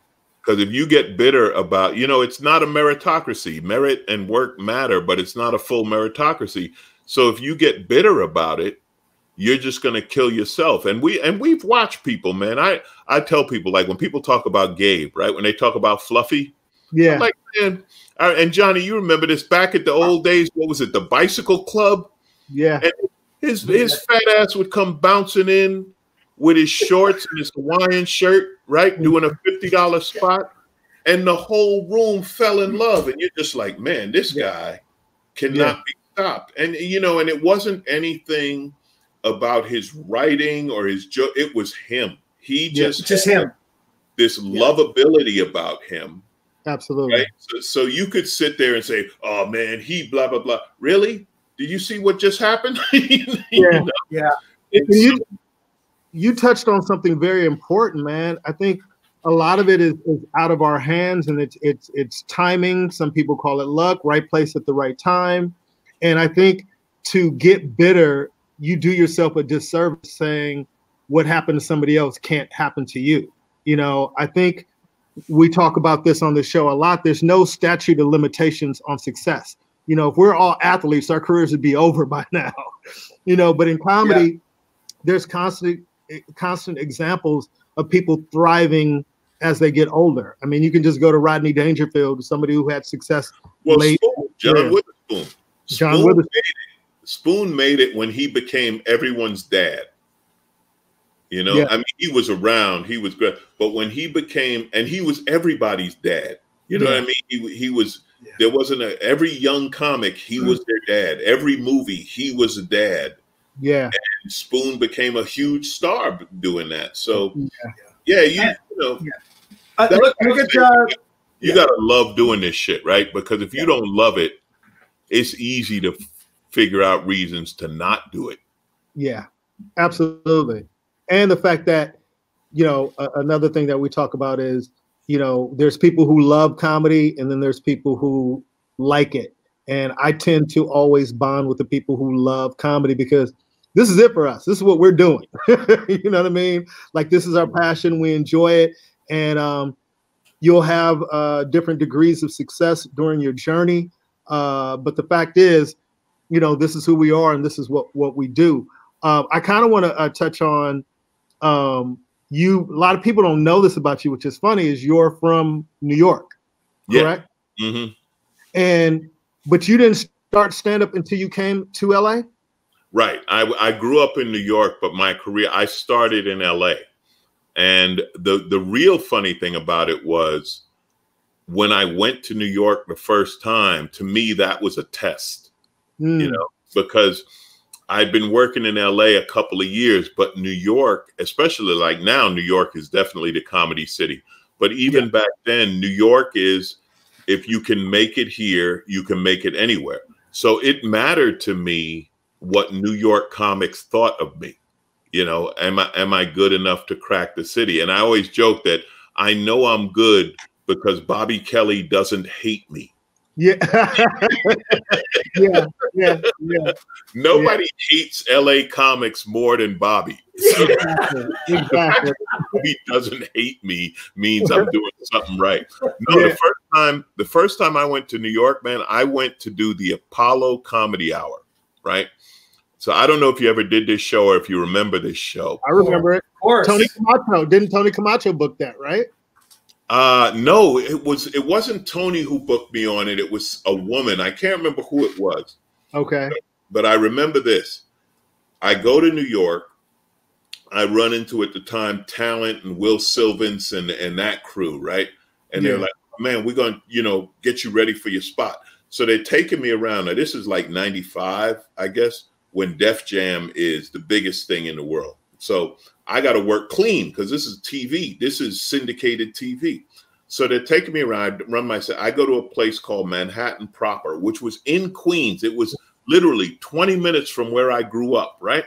Because if you get bitter about, you know, it's not a meritocracy. Merit and work matter, but it's not a full meritocracy. So if you get bitter about it, you're just going to kill yourself. And we've watched people, man. I tell people, like when people talk about Gabe, right? When they talk about Fluffy, I'm like, man. And Johnny, you remember this back at the old days? What was it? The bicycle club? Yeah. And his fat ass would come bouncing in with his shorts and his Hawaiian shirt, right? Doing a $50 spot. And the whole room fell in love. And you're just like, man, this guy cannot be stopped. And, you know, and it wasn't anything about his writing or his joke. It was him. He just him. This lovability about him. Absolutely. Right? So you could sit there and say, oh, man, he blah, blah, blah. Really? Did you see what just happened? You touched on something very important, man. I think a lot of it is out of our hands, and it's timing. Some people call it luck, right place at the right time. And I think to get bitter, you do yourself a disservice saying what happened to somebody else can't happen to you. You know, I think we talk about this on the show a lot. There's no statute of limitations on success. You know, if we're all athletes, our careers would be over by now, you know, but in comedy, there's constant examples of people thriving as they get older. I mean, you can just go to Rodney Dangerfield, somebody who had success. Well, late. John Witherspoon. Spoon made it when he became everyone's dad. You know, I mean, he was around, he was great, but when he became, and he was everybody's dad, you know what I mean? He was, there wasn't every young comic, he was their dad. Every movie, he was a dad. Yeah. And Spoon became a huge star doing that. So, you gotta love doing this shit, right? Because if you don't love it, it's easy to figure out reasons to not do it. Yeah, absolutely. And the fact that, you know, another thing that we talk about is, you know, there's people who love comedy and then there's people who like it. And I tend to always bond with the people who love comedy because this is it for us. This is what we're doing. You know what I mean? Like, this is our passion. We enjoy it. And You'll have different degrees of success during your journey. But the fact is, you know, this is who we are and this is what we do. I kind of want to touch on you. A lot of people don't know this about you, which is funny, is you're from New York, correct? Yeah. Mm-hmm. But you didn't start stand-up until you came to LA? Right. I grew up in New York, but my career, I started in LA. And the real funny thing about it was when I went to New York the first time, to me, that was a test, you know, because I'd been working in LA a couple of years, but New York, especially like now, New York is definitely the comedy city. But even back then, New York is, if you can make it here, you can make it anywhere. So it mattered to me what New York comics thought of me. You know, am I good enough to crack the city? And I always joke that I know I'm good because Bobby Kelly doesn't hate me. Yeah. Yeah, yeah, yeah. Nobody hates LA comics more than Bobby. So exactly. He doesn't hate me means I'm doing something right. No, the first time I went to New York, man, I went to do the Apollo Comedy Hour, right? So I don't know if you ever did this show or if you remember this show. I remember it. Of course. Tony Camacho. Didn't Tony Camacho book that, right? No, it wasn't Tony who booked me on it. It was a woman. I can't remember who it was. Okay. But I remember this. I go to New York. I run into, at the time, Talent and Will Sylvans and that crew, right? And they're like, man, we're going to, you know, get you ready for your spot. So they're taking me around. Now, this is like 95, I guess, when Def Jam is the biggest thing in the world. So I got to work clean because this is TV. This is syndicated TV. So they're taking me around. I run myself. I go to a place called Manhattan Proper, which was in Queens. It was literally 20 minutes from where I grew up, right?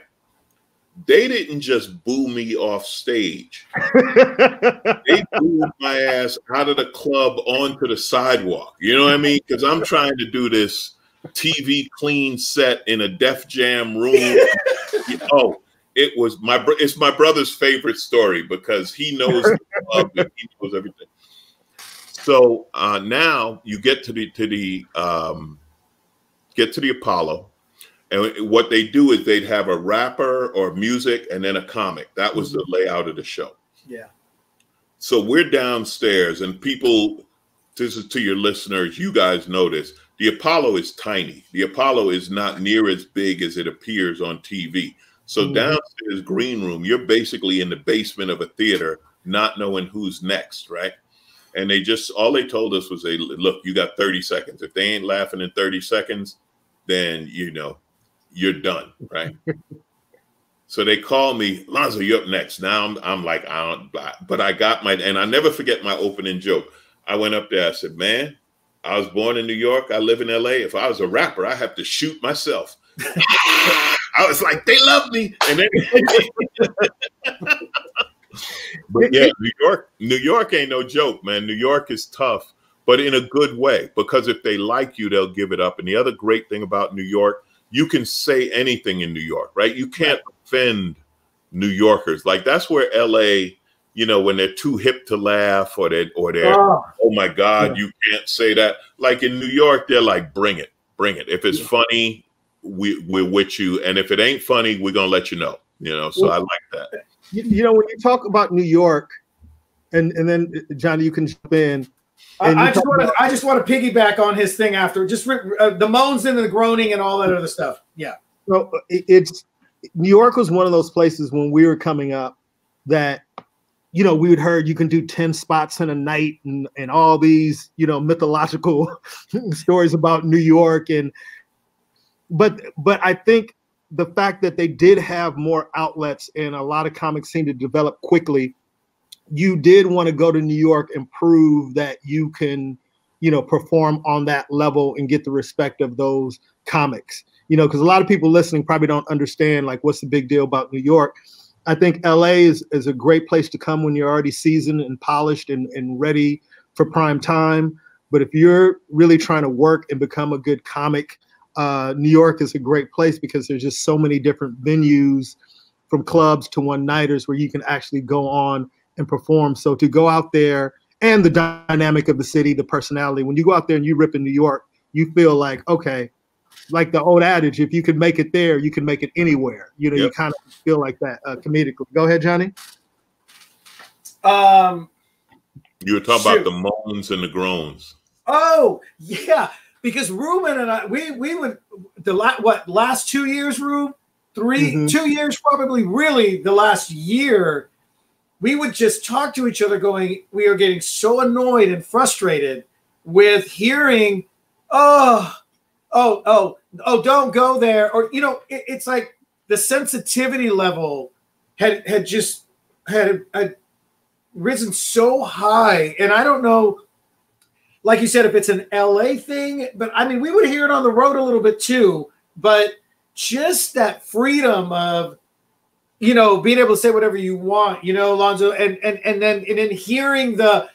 They didn't just boo me off stage. They booed my ass out of the club onto the sidewalk. You know what I mean? Because I'm trying to do this TV clean set in a Def Jam room. Oh, it was it's my brother's favorite story because he knows the club and he knows everything. So now you get to the Apollo, and what they do is they'd have a rapper or music and then a comic. That was the layout of the show. Yeah. So we're downstairs, and people, this is to your listeners, you guys know this. The Apollo is tiny. The Apollo is not near as big as it appears on TV. So downstairs green room, you're basically in the basement of a theater, not knowing who's next, right? And they just, all they told us was, look, you got 30 seconds. If they ain't laughing in 30 seconds, then, you know, you're done, right? So they call me, Lonzo, you're up next. Now I'm like, but I got my, and I never forget my opening joke. I went up there, I said, man, I was born in New York. I live in LA. If I was a rapper, I have to shoot myself. I was like, they love me. And then but yeah, New York ain't no joke, man. New York is tough, but in a good way, because if they like you, they'll give it up. And the other great thing about New York, you can say anything in New York, right? You can't offend New Yorkers. Like that's where LA, you know, when they're too hip to laugh or they're, oh my God, you can't say that. Like in New York, they're like, bring it, bring it. If it's funny, we're with you. And if it ain't funny, we're going to let you know, you know? So I like that. You know, when you talk about New York and then Johnny, you can jump in. I just want to piggyback on his thing after just the moans and the groaning and all that other stuff. Yeah. So it's New York was one of those places when we were coming up that, you know, we would heard you can do 10 spots in a night and all these, you know, mythological stories about New York. But I think the fact that they did have more outlets and a lot of comics seemed to develop quickly, you did want to go to New York and prove that you can, you know, perform on that level and get the respect of those comics. You know, because a lot of people listening probably don't understand, like, what's the big deal about New York? I think LA is a great place to come when you're already seasoned and polished and ready for prime time. But if you're really trying to work and become a good comic, New York is a great place because there's just so many different venues from clubs to one-nighters where you can actually go on and perform. So to go out there and the dynamic of the city, the personality. When you go out there and you rip in New York, you feel like, okay, like the old adage, if you can make it there, you can make it anywhere. You know, yep. You kind of feel like that comedically. Go ahead, Johnny. You were talking about the moans and the groans. Oh, yeah. Because Ruben and I, we would, last 2 years, Rube? Three, mm-hmm. 2 years, probably really the last year, we would just talk to each other going, we are getting so annoyed and frustrated with hearing, oh, don't go there. Or, you know, it's like the sensitivity level had risen so high. And I don't know, like you said, if it's an LA thing, but I mean, we would hear it on the road a little bit too, but just that freedom of, you know, being able to say whatever you want, you know, Alonzo, and then hearing the,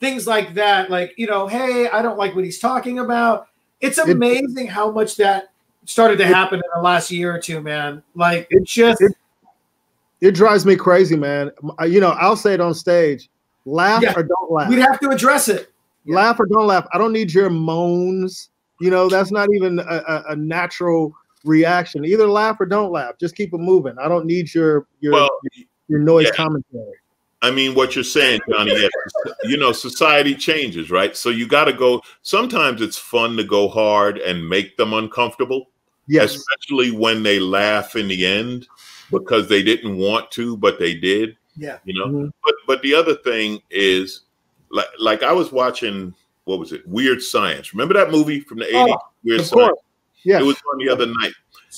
things like that, like, you know, hey, I don't like what he's talking about. It's amazing how much that started to happen in the last year or two, man. Like, it drives me crazy, man. You know, I'll say it on stage, laugh or don't laugh. We'd have to address it. Yeah. Laugh or don't laugh. I don't need your moans. You know, that's not even a natural reaction. Either laugh or don't laugh. Just keep it moving. I don't need your noise commentary. I mean, what you're saying, Johnny, you know, society changes, right? So you got to go. Sometimes it's fun to go hard and make them uncomfortable, yes. Especially when they laugh in the end because they didn't want to, but they did. Yeah, you know. Mm-hmm. But the other thing is, like I was watching, what was it? Weird Science. Remember that movie from the 80s? Weird Science. Yeah, it was on the other night,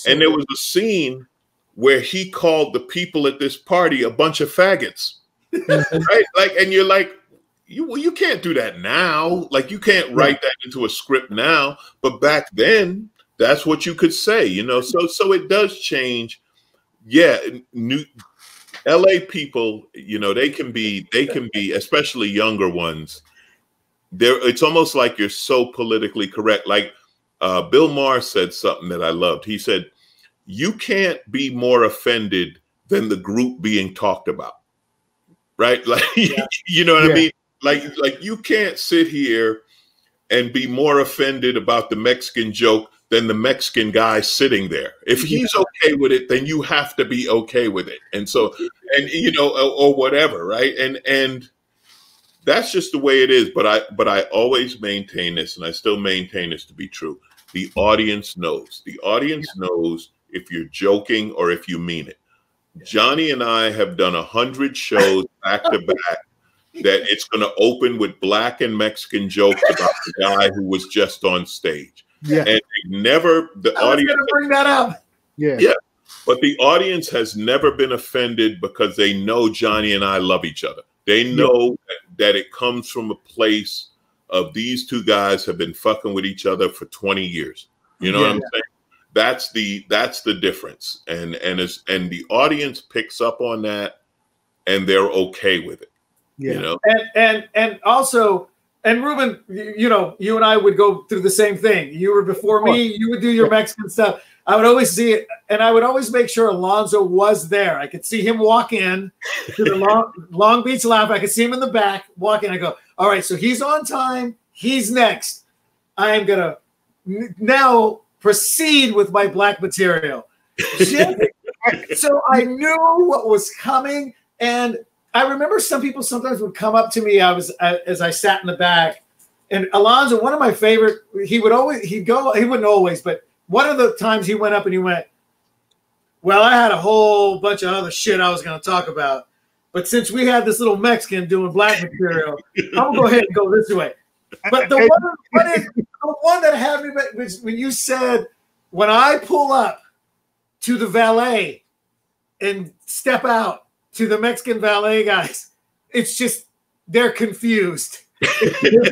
and there was a scene where he called the people at this party a bunch of faggots. Right? Like, and you're like, you can't do that now. Like, you can't write that into a script now. But back then, that's what you could say, you know. So it does change. Yeah, new LA people, you know, they can be, especially younger ones. It's almost like you're so politically correct. Like Bill Maher said something that I loved. He said, "You can't be more offended than the group being talked about." Right? Like, yeah. You know what I mean? Like you can't sit here and be more offended about the Mexican joke than the Mexican guy sitting there. If he's okay with it, then you have to be okay with it. And so, and you know, or whatever, right? And that's just the way it is. But I always maintain this, and I still maintain this to be true. The audience knows. The audience knows if you're joking or if you mean it. Johnny and I have done 100 shows back to back that it's going to open with black and Mexican jokes about the guy who was just on stage. Yeah. And never the audience going to bring that up. Yeah. Yeah. But the audience has never been offended because they know Johnny and I love each other. They know that it comes from a place of these two guys have been fucking with each other for 20 years. You know what I'm saying? That's the difference, and the audience picks up on that, and they're okay with it. Yeah. You know? And also, and Ruben, you know, you and I would go through the same thing. You were before me. You would do your Mexican stuff. I would always see it, and I would always make sure Alonzo was there. I could see him walk in to the Long Beach Laugh. I could see him in the back walk in. I go, all right, so he's on time. He's next. I am gonna now proceed with my black material. So I knew what was coming. And I remember some people sometimes would come up to me. As I sat in the back, and Alonzo, one of my favorite, he wouldn't always, but one of the times he went up and he went, well, I had a whole bunch of other shit I was going to talk about, but since we had this little Mexican doing black material, I'm going to go ahead and go this way. But the one that had me, was when you said, when I pull up to the valet and step out to the Mexican valet guys, it's just, they're confused. And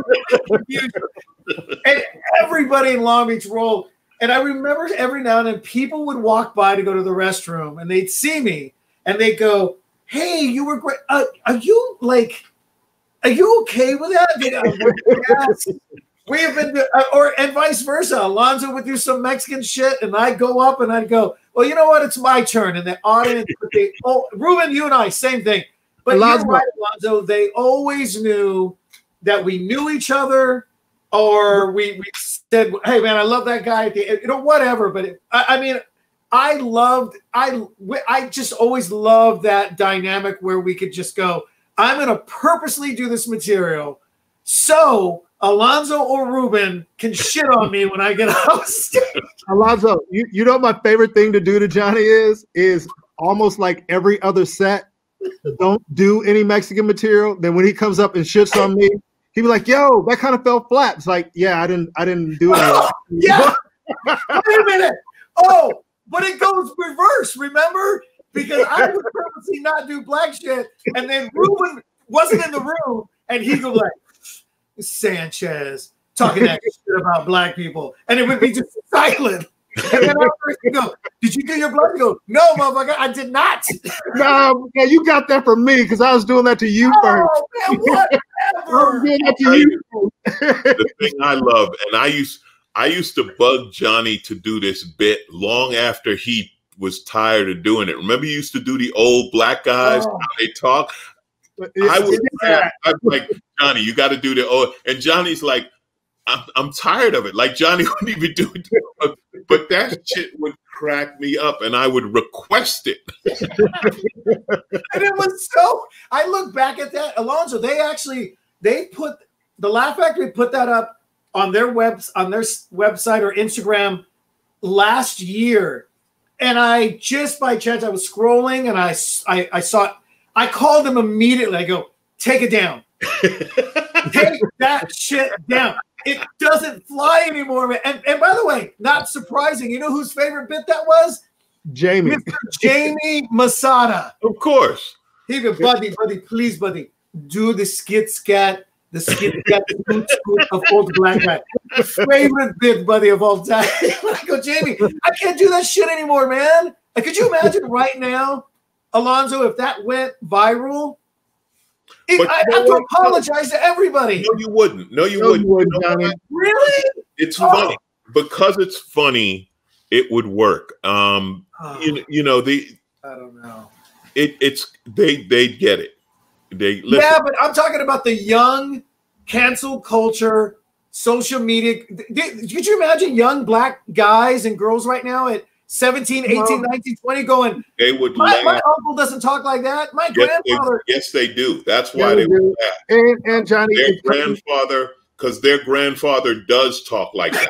everybody in Long Beach rolled. And I remember every now and then people would walk by to go to the restroom and they'd see me and they'd go, hey, you were great. Are you like... Are you okay with that? You know, yes. We have been, and vice versa. Alonzo would do some Mexican shit, and I'd go up and I'd go, well, you know what? It's my turn. And the audience, Ruben, you and I, same thing. But Alonzo, you're right, Alonzo, they always knew that we knew each other, or we said, hey, man, I love that guy. You know, whatever. But it, I mean, I just always loved that dynamic where we could just go, I'm going to purposely do this material so Alonzo or Ruben can shit on me when I get off stage. Alonzo, you know what my favorite thing to do to Johnny is almost like every other set, don't do any Mexican material. Then when he comes up and shits on me, he'd be like, yo, that kind of fell flat. It's like, yeah, I didn't do it. Oh, yeah. Wait a minute. Oh, but it goes reverse, remember? Because I would purposely not do black shit, and then Ruben wasn't in the room, and he'd go like, Sanchez talking that shit about black people, and it would be just silent. And then I would go, did you do your blood? You go, no, motherfucker, I did not. No, yeah, you got that from me because I was doing that to you first. Man, whatever. I'm doing that to you. The thing I love, and I used to bug Johnny to do this bit long after he was tired of doing it. Remember, you used to do the old black guys, how they talk. I was like, Johnny, you got to do the old. And Johnny's like, I'm tired of it. Like, Johnny wouldn't even do it. But that shit would crack me up, and I would request it. And it was so, I look back at that. Alonzo, they put, the Laugh Factory put that up on their website or Instagram last year. And I just by chance, I was scrolling and I saw it. I called them immediately. I go, take it down. Take that shit down. It doesn't fly anymore. And by the way, not surprising. You know whose favorite bit that was? Jamie. Mr. Jamie Masada. Of course. He goes, buddy, please, buddy, do the skit scat. The skit scat of old black guy. Favorite bit, buddy, of all time. I go, Jamie, I can't do that shit anymore, man. Like, could you imagine right now, Alonzo, if that went viral? I have to apologize to everybody. No, you wouldn't. No, you wouldn't. Really? It's funny. Because it's funny, it would work. You know, I don't know. They get it. They listen. Yeah, but I'm talking about the young cancel culture, social media. Could you imagine young black guys and girls right now at 17, 18, 19, 20 going, they would my uncle doesn't talk like that. My grandfather. Yes, they do. That's why they would laugh. And Johnny. Their grandfather, because their grandfather does talk like that.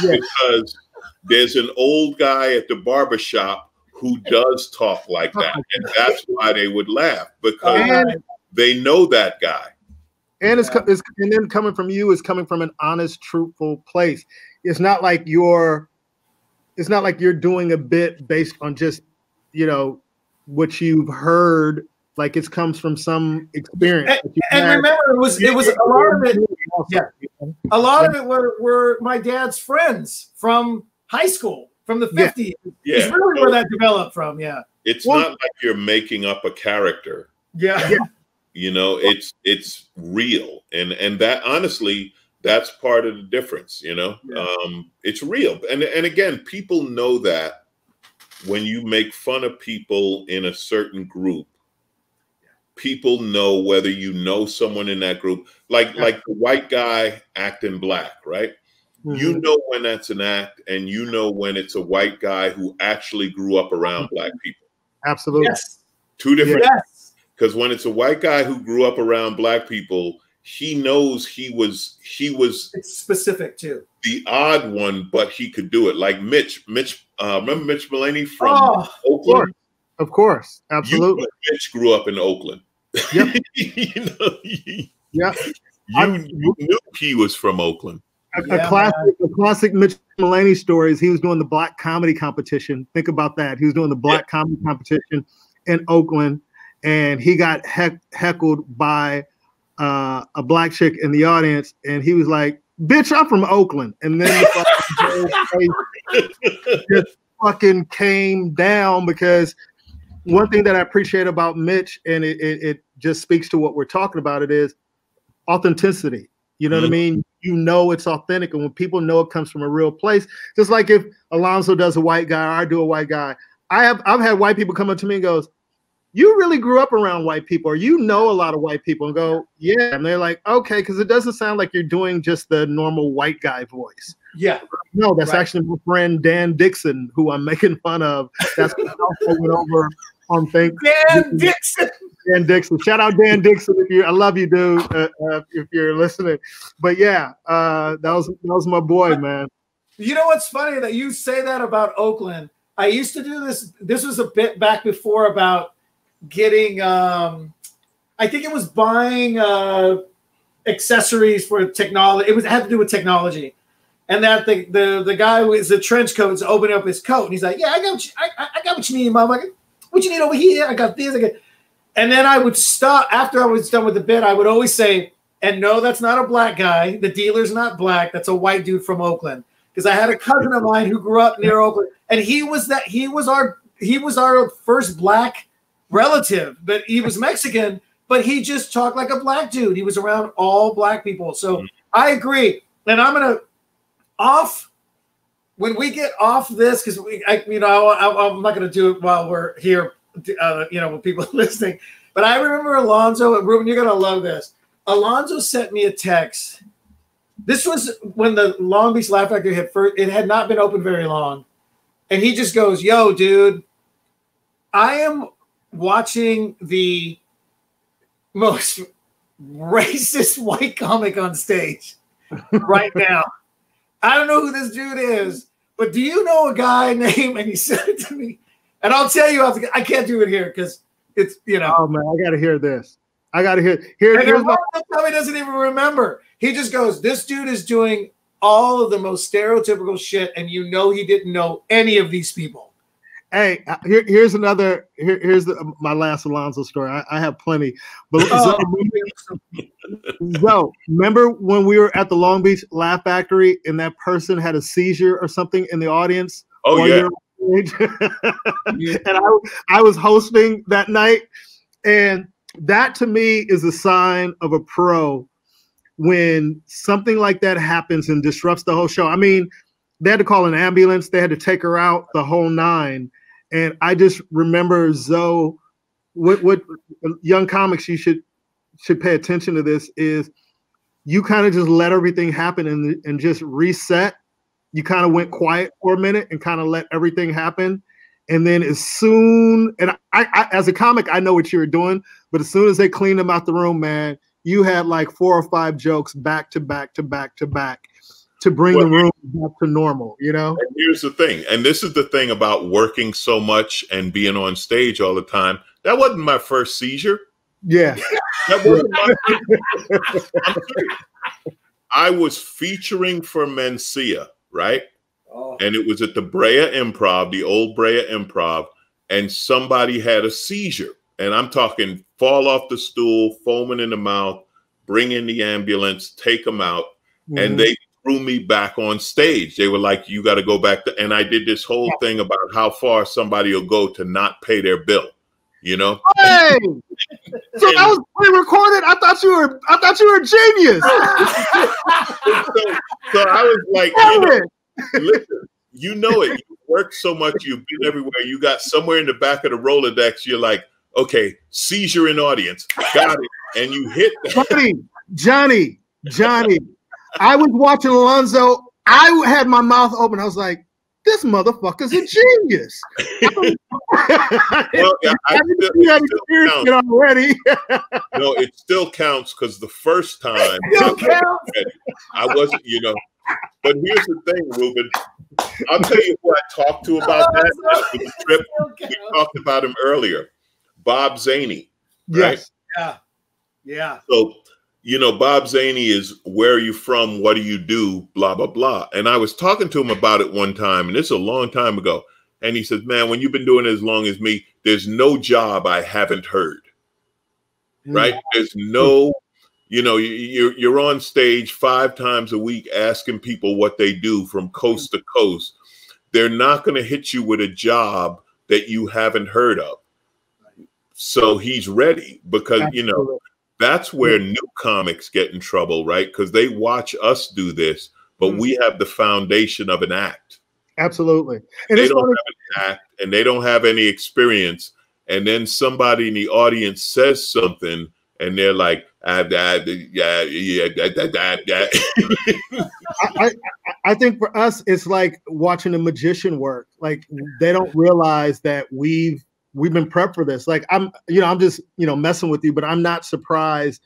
Yes. Because there's an old guy at the barbershop who does talk like that. And that's why they would laugh, because they know that guy. And it's and then coming from you is coming from an honest, truthful place. It's not like you're doing a bit based on just, you know, what you've heard. Like, it comes from some experience. And remember, it was a lot of it. Yeah, a lot of it were my dad's friends from high school, from the 50s. Yeah. It's really where that developed from. Yeah, it's not like you're making up a character. Yeah, you know, it's real, and that honestly. That's part of the difference, you know. Yeah. It's real, and again, people know that when you make fun of people in a certain group, people know whether you know someone in that group. Like the white guy acting black, right? Mm-hmm. You know when that's an act, and you know when it's a white guy who actually grew up around black people. Absolutely, yes. Two different. Yes, because when it's a white guy who grew up around black people. He knows he was it's specific too. The odd one, but he could do it. Like Mitch, remember Mitch Mullaney from Oakland? Of course, absolutely. Mitch grew up in Oakland. Yep. You know, you knew he was from Oakland. A classic Mitch Mullaney story is he was doing the black comedy competition. Think about that. He was doing the black comedy competition in Oakland, and he got heckled by a black chick in the audience, and he was like, "Bitch, I'm from Oakland," and then just fucking came down. Because one thing that I appreciate about Mitch, and it just speaks to what we're talking about, it is authenticity. You know what I mean? You know it's authentic, and when people know it comes from a real place, just like if Alonzo does a white guy or I do a white guy, I've had white people come up to me and goes, you really grew up around white people, or you know a lot of white people, and go, yeah. And they're like, okay, because it doesn't sound like you're doing just the normal white guy voice. Yeah. No, that's actually my friend Dan Dixon, who I'm making fun of. That's what I also went over on Thanksgiving. Dan Dixon. Dan Dixon. Shout out Dan Dixon. If you, I love you, dude, if you're listening. But yeah, that was my boy, man. You know what's funny that you say that about Oakland? I used to do this. This was a bit back before about getting, I think it was buying accessories for technology. It had to do with technology. And that the guy with the trench coats opening up his coat, and he's like, "Yeah, I got what you need, Mom. I got what you need over here. I got this. I got." And then I would stop after I was done with the bit. I would always say, "And no, that's not a black guy. The dealer's not black. That's a white dude from Oakland." Because I had a cousin of mine who grew up near Oakland, and he was our first black relative, but he was Mexican, but he just talked like a black dude. He was around all black people, so I agree. And I'm gonna. Off when we get off this, because I'm not going to do it while we're here, with people listening. But I remember Alonzo, and Ruben, you're going to love this. Alonzo sent me a text. This was when the Long Beach Laugh Factory had first, it had not been open very long. And he just goes, "Yo, dude, I am watching the most racist white comic on stage right now. I don't know who this dude is, but do you know a guy named?" And he said it to me, and I'll tell you, I can't do it here because it's, you know. Oh man, I gotta hear this. I gotta hear. And everyone probably doesn't even remember. He just goes, "This dude is doing all of the most stereotypical shit, and you know he didn't know any of these people." Hey, here's my last Alonzo story. I have plenty. But so, remember when we were at the Long Beach Laugh Factory and that person had a seizure or something in the audience? Oh, yeah. Yeah. And I was hosting that night. And that to me is a sign of a pro when something like that happens and disrupts the whole show. I mean, they had to call an ambulance. They had to take her out, the whole nine. And I just remember Zoe, what young comics you should pay attention to this is you kind of just let everything happen and just reset. You kind of went quiet for a minute and kind of let everything happen. And then as soon, and I as a comic, I know what you were doing, but as soon as they cleaned them out the room, man, you had like 4 or 5 jokes back to back to back to back to bring the room back to normal, you know? And here's the thing, and this is the thing about working so much and being on stage all the time. That wasn't my first seizure. Yeah. That wasn't my first. I was featuring for Mencia, right? Oh. And it was at the Brea Improv, the old Brea Improv, and somebody had a seizure. And I'm talking fall off the stool, foaming in the mouth, bring in the ambulance, take them out, and they threw me back on stage. They were like, "You got to go back to," and I did this whole thing about how far somebody will go to not pay their bill, you know? Hey! So that was pre-recorded? I thought you were a genius. so I was like, you know it. You work so much. You've been everywhere. You got somewhere in the back of the Rolodex. You're like, okay, seizure in audience. Got it. And you hit that. Johnny. I was watching Alonzo. I had my mouth open. I was like, "This motherfucker's a genius." No, it still counts because the first time I wasn't, you know. But here's the thing, Ruben. I'll tell you who I talked to about that. The trip. We talked about him earlier. Bob Zaney. Yes. Right? Yeah. So, you know, Bob Zaney is, "Where are you from? What do you do? Blah, blah, blah." And I was talking to him about it one time, and it's a long time ago. And he says, "Man, when you've been doing it as long as me, there's no job I haven't heard." Right? There's no, you know, you're on stage 5 times a week asking people what they do from coast to coast. They're not going to hit you with a job that you haven't heard of. So he's ready because, you know, that's where new comics get in trouble, right? Because they watch us do this, but we have the foundation of an act. Absolutely. And they don't have an act, and they don't have any experience. and then somebody in the audience says something, and they're like, I think for us, it's like watching a magician work. Like they don't realize that we've been prepped for this. Like I'm just, messing with you, but I'm not surprised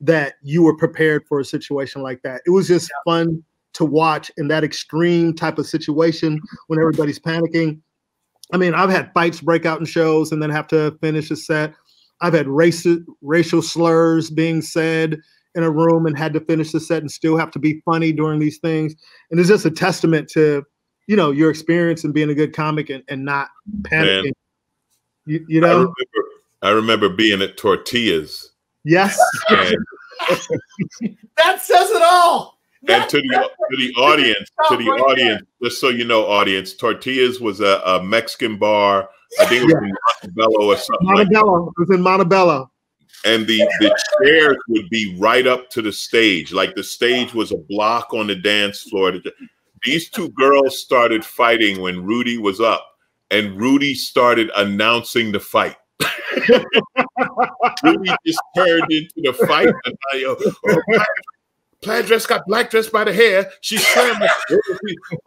that you were prepared for a situation like that. It was just fun to watch in that extreme type of situation when everybody's panicking. I mean, I've had fights break out in shows and then have to finish a set. I've had racial slurs being said in a room and had to finish the set and still have to be funny during these things. And it's just a testament to, your experience and being a good comic and not panicking. You know? I remember being at Tortillas. Yes. That says it all. And to the audience, just so you know, audience, Tortillas was a Mexican bar. I think it was in Montebello or something. Montebello. Like that. It was in Montebello. And the chairs would be right up to the stage. Like the stage was a block on the dance floor. These two girls started fighting when Rudy was up, and Rudy started announcing the fight. Rudy just turned into the fight. And Plaid dress got black dress by the hair. She slammed it.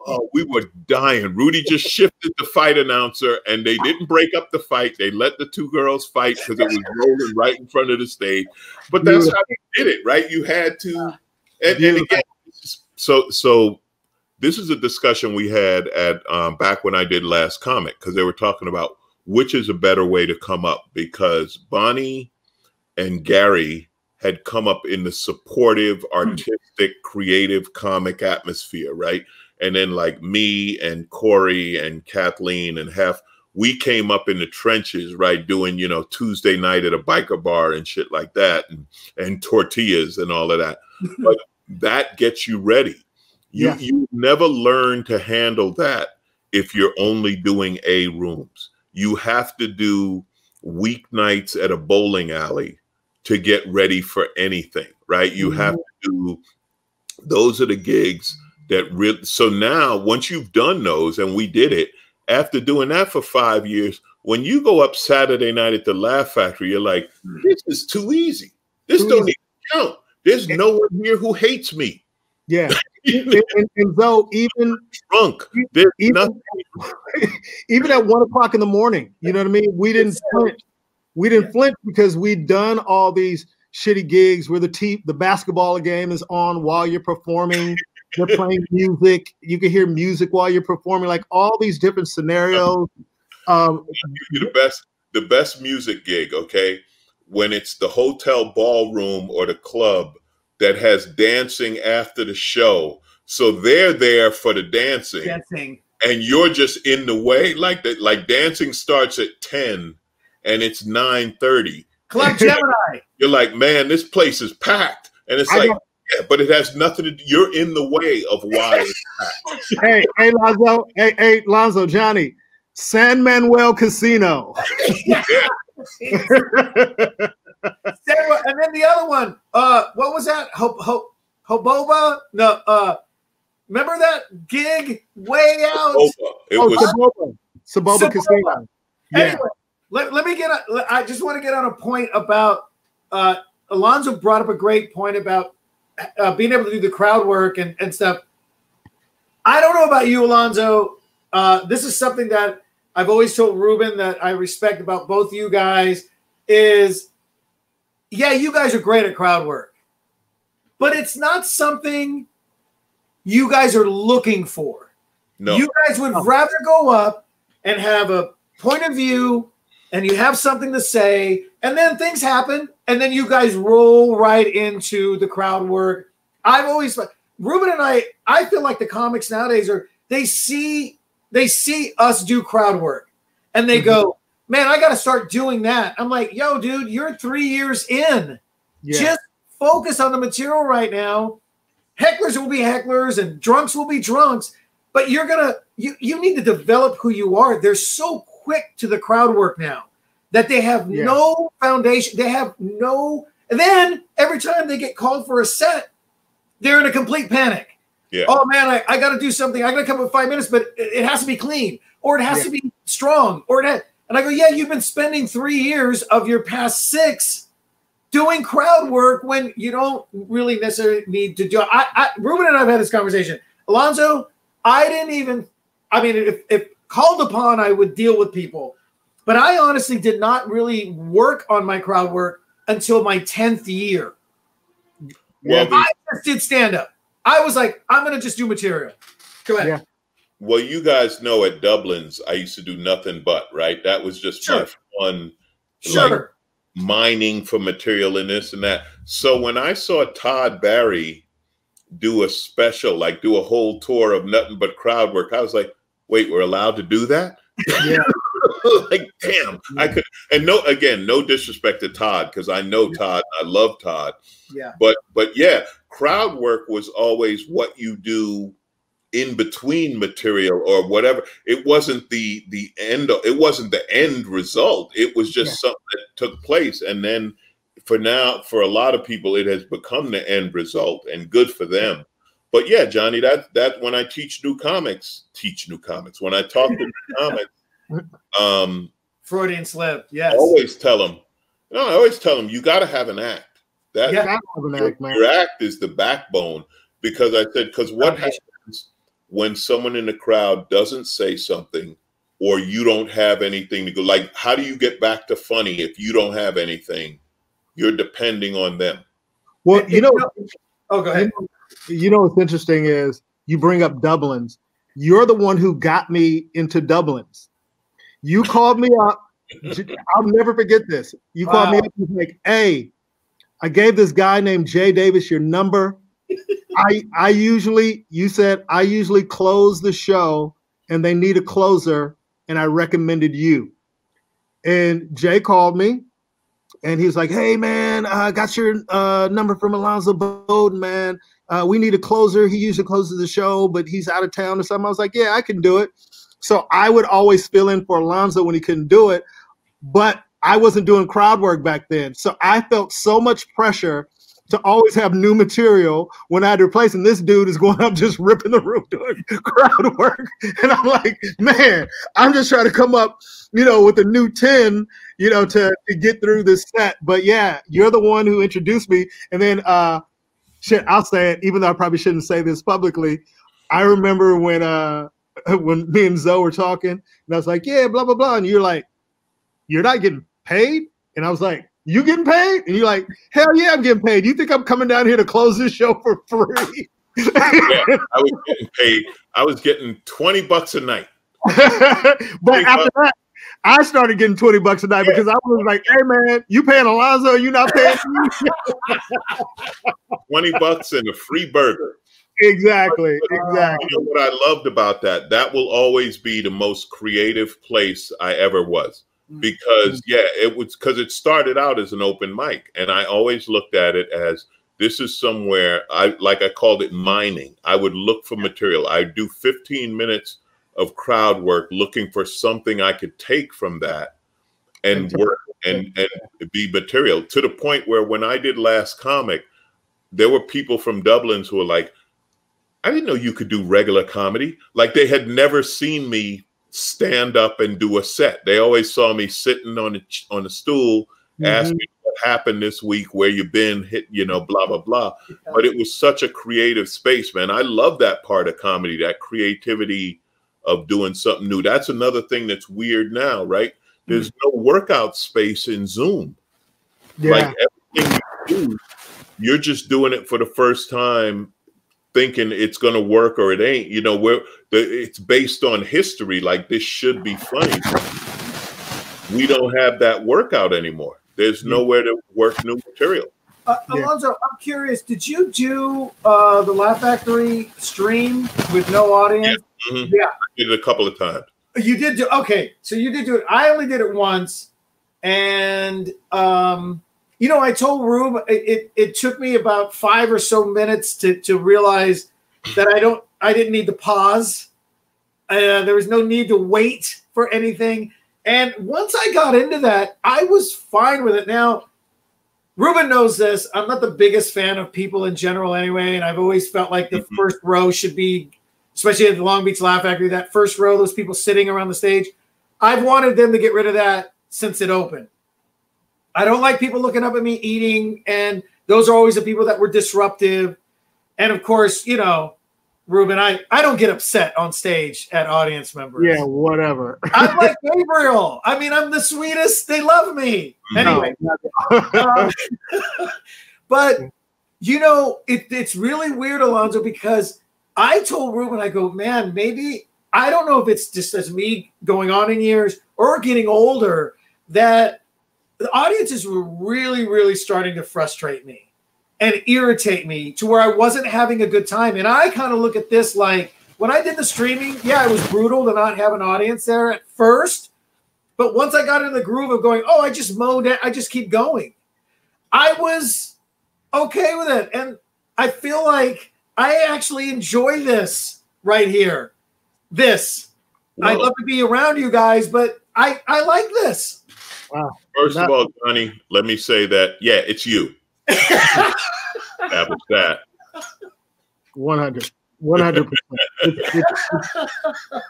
Oh, we were dying. Rudy just shifted the fight announcer, and they didn't break up the fight. They let the two girls fight because it was rolling right in front of the stage. But that's how you did it, right? You had to. And again, so this is a discussion we had at back when I did Last Comic, because they were talking about which is a better way to come up, because Bonnie and Gary had come up in the supportive, artistic, creative, comic atmosphere, right? And then like me and Corey and Kathleen and Hef, we came up in the trenches, right? Doing, Tuesday night at a biker bar and shit like that, and Tortillas and all of that. But that gets you ready. You never learn to handle that if you're only doing A rooms. You have to do weeknights at a bowling alley to get ready for anything, right? You have to do, those are the gigs that really, so now once you've done those, and we did it, after doing that for 5 years, when you go up Saturday night at the Laugh Factory, you're like, this is too easy. This don't even count. There's no one here who hates me. Yeah. and though even drunk, there's nothing. Even at 1 o'clock in the morning, you know what I mean? We didn't flinch because we'd done all these shitty gigs where the basketball game is on while you're performing. They're playing music. You can hear music while you're performing. Like all these different scenarios. The best music gig, okay? When it's the hotel ballroom or the club that has dancing after the show. So they're there for the dancing. And you're just in the way. Like that. Like dancing starts at 10. And it's 9:30. Club Gemini. You're like, man, this place is packed, and it's like, yeah, but it has nothing to do. You're in the way of why it's packed. hey, Lonzo, hey, Lonzo, Johnny, San Manuel Casino. Sarah, and then the other one. What was that? Hoboba? No. Remember that gig way out? It was Saboba Casino. Yeah. Anyway. Let me get – I just want to get on a point about Alonzo brought up a great point about being able to do the crowd work and stuff. I don't know about you, Alonzo. This is something that I've always told Ruben that I respect about both you guys is, yeah, you guys are great at crowd work, but it's not something you guys are looking for. No. You guys would rather go up and have a point of view – and you have something to say, and then things happen, and then you guys roll right into the crowd work. I've always, Ruben and I feel like the comics nowadays are, they see us do crowd work, and they go, man, I got to start doing that. I'm like, yo, dude, you're 3 years in. Yeah. Just focus on the material right now. Hecklers will be hecklers, and drunks will be drunks, but you're going to, you need to develop who you are. They're so quick to the crowd work now that they have no foundation. They have no, and then every time they get called for a set, they're in a complete panic. Yeah. Oh man, I got to do something. I got to come up with 5 minutes, but it has to be clean or it has to be strong or it. And I go, yeah, you've been spending 3 years of your past 6 doing crowd work when you don't really necessarily need to do it. Ruben and I have had this conversation. Alonzo, I didn't even, I mean, if called upon, I would deal with people. But I honestly did not really work on my crowd work until my 10th year. Well, I just did stand-up. I was like, I'm going to just do material. Go ahead. Yeah. Well, you guys know at Dublin's, I used to do nothing but, right? That was just sure. fun. Sure. Like, mining for material and this and that. So when I saw Todd Barry do a special, like do a whole tour of nothing but crowd work, I was like, wait, we're allowed to do that? Yeah. Like, damn, I could. And no, again, no disrespect to Todd, because I know Todd, I love Todd. Yeah. But yeah, crowd work was always what you do in between material or whatever. It wasn't the end. It wasn't the end result. It was just something that took place. And then for now, for a lot of people, it has become the end result, and good for them. But yeah, Johnny, that when I teach new comics, when I talk to new comics. Freudian slip. Yes. I always tell them you got to have an act. That your act is the backbone, because I said, because what happens when someone in the crowd doesn't say something, or you don't have anything to go, like, how do you get back to funny if you don't have anything? You're depending on them. Well, you know, oh, go ahead. You know, what's interesting is you bring up Dublin's. You're the one who got me into Dublin's. You called me up. I'll never forget this. You called me up and was like, hey, I gave this guy named Jay Davis your number. You said I usually close the show and they need a closer, and I recommended you. And Jay called me and he was like, hey man, I got your number from Alonzo Bodden, man. We need a closer. He usually closes the show, but he's out of town or something. I was like, yeah, I can do it. So I would always fill in for Alonzo when he couldn't do it, but I wasn't doing crowd work back then. So I felt so much pressure to always have new material when I had to replace him. This dude is going up just ripping the room doing crowd work. And I'm like, man, I'm just trying to come up, you know, with a new 10, you know, to get through this set. But yeah, you're the one who introduced me. And then, shit, I'll say it, even though I probably shouldn't say this publicly. I remember when me and Zoe were talking, and I was like, yeah, blah, blah, blah. And you're like, you're not getting paid? And I was like, you getting paid? And you're like, hell yeah, I'm getting paid. You think I'm coming down here to close this show for free? Yeah, I was getting paid. I was getting 20 bucks a night. But after that, I started getting 20 bucks a night because I was like, hey man, you paying Alonzo, you not paying me? 20 bucks and a free burger. Exactly. Exactly. You know what I loved about that? That will always be the most creative place I ever was, because yeah, it was, because it started out as an open mic, and I always looked at it as this is somewhere I called it mining. I would look for material. I do 15 minutes of crowd work, looking for something I could take from that and work and be material, to the point where when I did Last Comic, there were people from Dublin's who were like, I didn't know you could do regular comedy. Like, they had never seen me stand up and do a set. They always saw me sitting on a stool, asking what happened this week, where you been, you know, blah, blah, blah. Yeah. But it was such a creative space, man. I love that part of comedy, that creativity of doing something new. That's another thing that's weird now, right? There's no workout space in Zoom. Yeah. Like, everything you do, you're just doing it for the first time, thinking it's going to work or it ain't. You know, it's based on history. Like, this should be funny. We don't have that workout anymore. There's nowhere to work new material. Alonzo, I'm curious, did you do the Laugh Factory stream with no audience? Yeah. Yeah. I did it a couple of times. You did do, okay. So you did do it. I only did it once. And, you know, I told Rube it took me about 5 or so minutes to realize that I didn't need to pause. There was no need to wait for anything. And once I got into that, I was fine with it. Now, Ruben knows this. I'm not the biggest fan of people in general anyway, and I've always felt like the first row should be, especially at the Long Beach Laugh Factory, that first row, those people sitting around the stage. I've wanted them to get rid of that since it opened. I don't like people looking up at me eating, and those are always the people that were disruptive. And of course, you know, Ruben, I don't get upset on stage at audience members. Yeah, whatever. I'm like Gabriel. I mean, I'm the sweetest. They love me. Anyway. But, you know, it's really weird, Alonzo, because I told Ruben, I go, man, maybe, I don't know if it's just as me going on in years or getting older, that the audiences were really, really starting to frustrate me and irritate me to where I wasn't having a good time. And I kind of look at this like, when I did the streaming, yeah, it was brutal to not have an audience there at first. But once I got in the groove of going, oh, I just mowed it, I just keep going, I was okay with it. And I feel like I actually enjoy this right here. This. Whoa. I love to be around you guys, but I like this. Wow. First of all, Johnny, let me say that, yeah, it's you. That was that. 100%.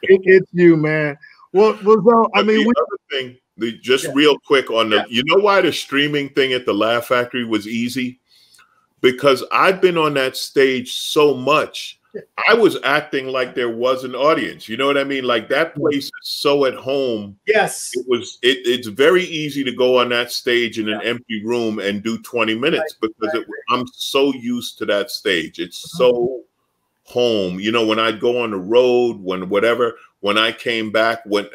It's you, man. Well, so, I mean, real quick on the, you know why the streaming thing at the Laugh Factory was easy? Because I've been on that stage so much, I was acting like there was an audience. You know what I mean? Like that place is so at home. Yes. It was. It's very easy to go on that stage in an empty room and do 20 minutes because I'm so used to that stage. It's so home. You know, when I'd go on the road, when I came back, when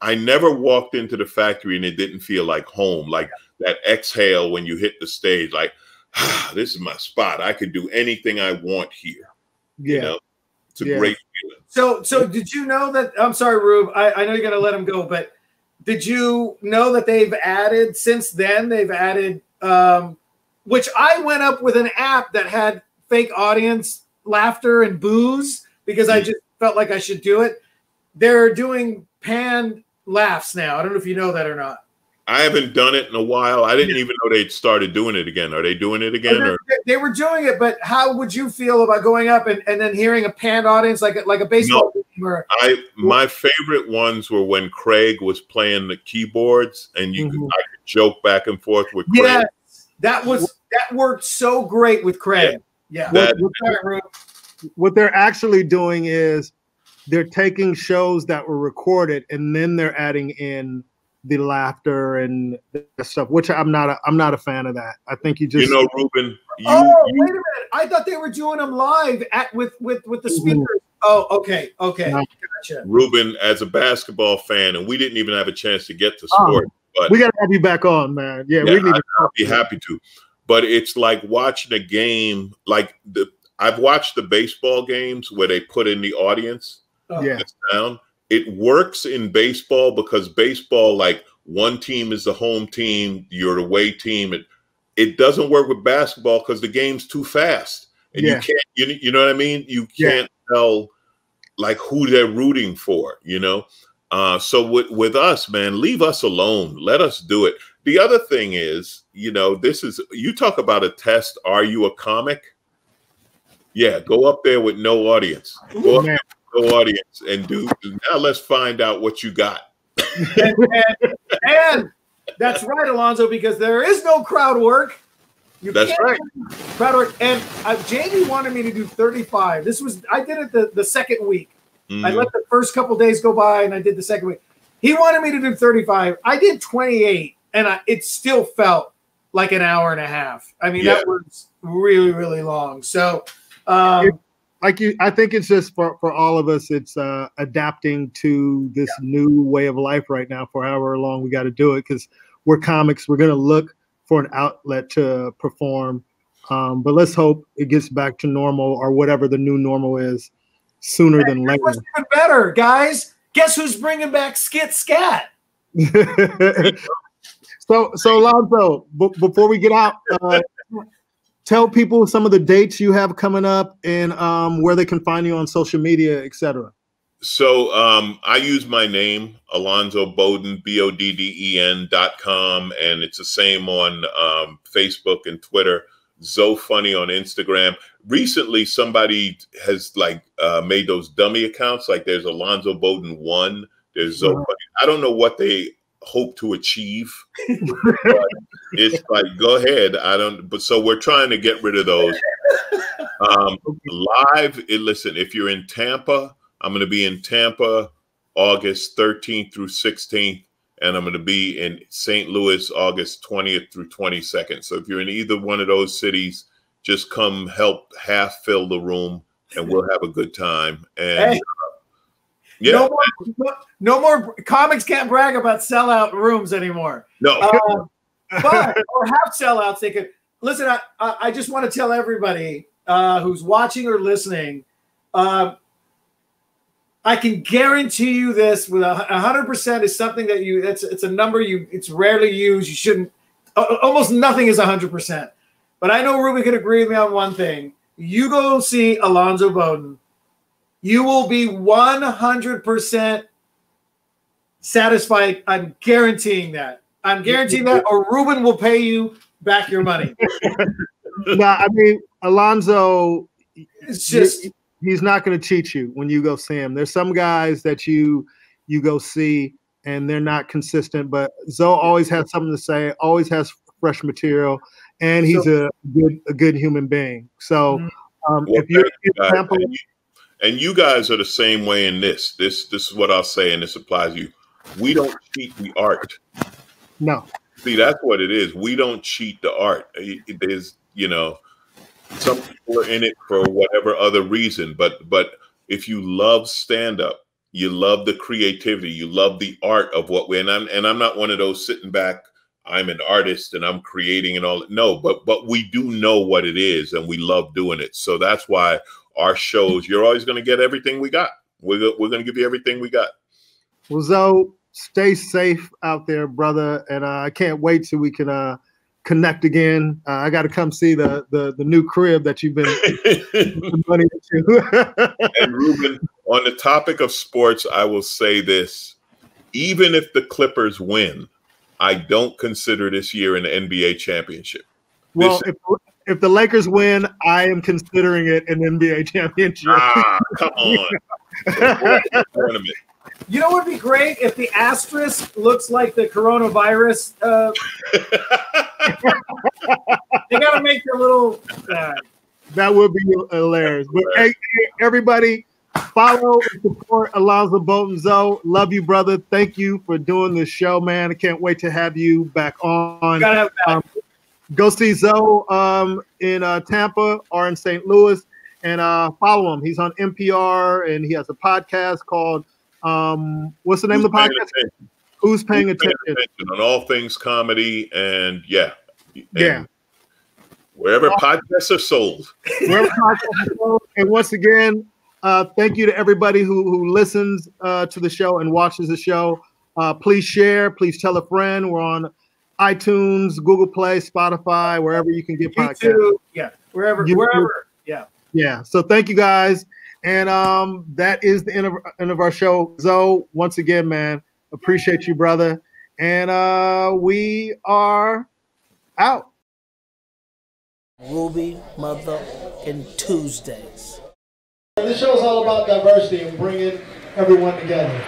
I never walked into the factory and it didn't feel like home, like that exhale when you hit the stage, like, ah, this is my spot. I could do anything I want here. Yeah, you know, it's a great feeling. So did you know that? I'm sorry, Rube. I know you're gonna let him go, but did you know that they've added since then? They've added, which I went up with an app that had fake audience laughter and boos because I just felt like I should do it. They're doing pan laughs now. I don't know if you know that or not. I haven't done it in a while. I didn't even know they'd started doing it again. Are they doing it again? Or? They were doing it, but how would you feel about going up and then hearing a panned audience like a baseball game? Or my favorite ones were when Craig was playing the keyboards and you could joke back and forth with Craig. Yeah, that worked so great with Craig. Yeah. What they're actually doing is they're taking shows that were recorded and then they're adding in the laughter and the stuff, which I'm not a fan of that. I think you just, you know, Ruben. Wait a minute! I thought they were doing them live with the speakers. Oh, okay, gotcha. Ruben, as a basketball fan, and we didn't even have a chance to get to sport. But we gotta have you back on, man. Yeah we need to. I'd be happy to. But it's like watching a game. Like I've watched the baseball games where they put in the audience. Yeah, sound. It works in baseball because baseball, like one team is the home team, you're the away team. It doesn't work with basketball because the game's too fast. And you can't, you know what I mean? You can't tell like who they're rooting for, you know? So with us, man, leave us alone. Let us do it. The other thing is, you know, you talk about a test. Are you a comic? Yeah, go up there with no audience. Go up there. Audience and do now. Let's find out what you got. and that's right, Alonzo, because there is no crowd work. Crowd work. And Jamie wanted me to do 35. I did it the second week. I let the first couple days go by, and I did the second week. He wanted me to do 35. I did 28, and it still felt like an hour and a half. I mean, that was really, really long. So. I think it's just for all of us, it's adapting to this new way of life right now for however long we got to do it, because we're comics. We're going to look for an outlet to perform. But let's hope it gets back to normal or whatever the new normal is sooner than later. What's even better, guys? Guess who's bringing back Skit Scat? so Alonzo, before we get out, tell people some of the dates you have coming up and where they can find you on social media, et cetera. So I use my name, Alonzo Bodden, BODDEN.com. And it's the same on Facebook and Twitter. ZoFunny on Instagram. Recently, somebody has made those dummy accounts. Like there's Alonzo Bodden 1. There's ZoFunny. I don't know what they hope to achieve. But it's like, go ahead. I don't. But so we're trying to get rid of those. Live. Listen, if you're in Tampa, I'm going to be in Tampa August 13th through 16th. And I'm going to be in St. Louis, August 20th through 22nd. So if you're in either one of those cities, just come help half fill the room and we'll have a good time. And hey, yeah, no more comics can't brag about sellout rooms anymore. No, but or have sellouts. They could listen. I just want to tell everybody who's watching or listening, I can guarantee you this with 100% is something that you, it's a number it's rarely used. You shouldn't, almost nothing is 100%, but I know Ruben can agree with me on one thing. You go see Alonzo Bodden, you will be 100% satisfied. I'm guaranteeing that. I'm guaranteeing that, or Ruben will pay you back your money. No, I mean, Alonzo, it's just, he's not going to cheat you when you go see him. There's some guys that you go see and they're not consistent, but Zoe always has something to say, always has fresh material, and he's a good human being. So well, if you're in Tampa, and you guys are the same way in this is what I'll say, and this applies to you. We don't cheat the art. No. See, that's what it is. We don't cheat the art. It is, you know, some people are in it for whatever other reason, but if you love stand-up, you love the creativity, you love the art of what we, and I'm not one of those sitting back, I'm an artist and I'm creating and all. No, but we do know what it is and we love doing it. So that's why our shows, you're always going to get everything we got. We're going to give you everything we got. Well, Zoe, stay safe out there, brother, and I can't wait till we can connect again. I got to come see the new crib that you've been money into. And Ruben, on the topic of sports, I will say this: even if the Clippers win, I don't consider this year an NBA championship. Well, if the Lakers win, I am considering it an NBA championship. Ah, come on! You know what would be great? If the asterisk looks like the coronavirus. They got to make their little. That would be hilarious. But hey, everybody, follow and support Alonzo Bodden. Zoe, love you, brother. Thank you for doing this show, man. I can't wait to have you back on. Gotta have back. Go see Zoe in Tampa or in St. Louis, and follow him. He's on NPR, and he has a podcast called what's the name of the podcast? Who's paying attention? On all things comedy, and yeah. Wherever podcasts are sold. Wherever podcasts are sold. And once again, thank you to everybody who listens to the show and watches the show. Please share. Please tell a friend. We're on iTunes, Google Play, Spotify, wherever you can get podcasts. YouTube, yeah, wherever, yeah. Yeah, so thank you guys. And that is the end of our show. Zoe, once again, man, appreciate you, brother. And we are out. Ruby Mother and Tuesdays. This show is all about diversity and bringing everyone together.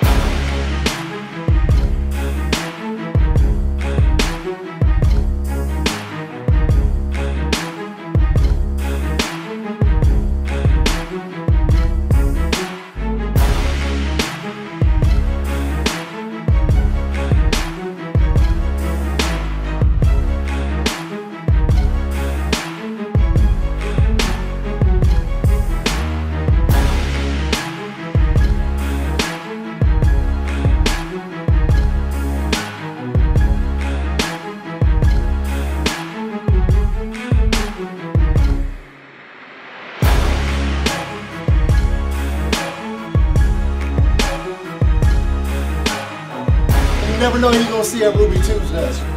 See at Ruby Tuesdays.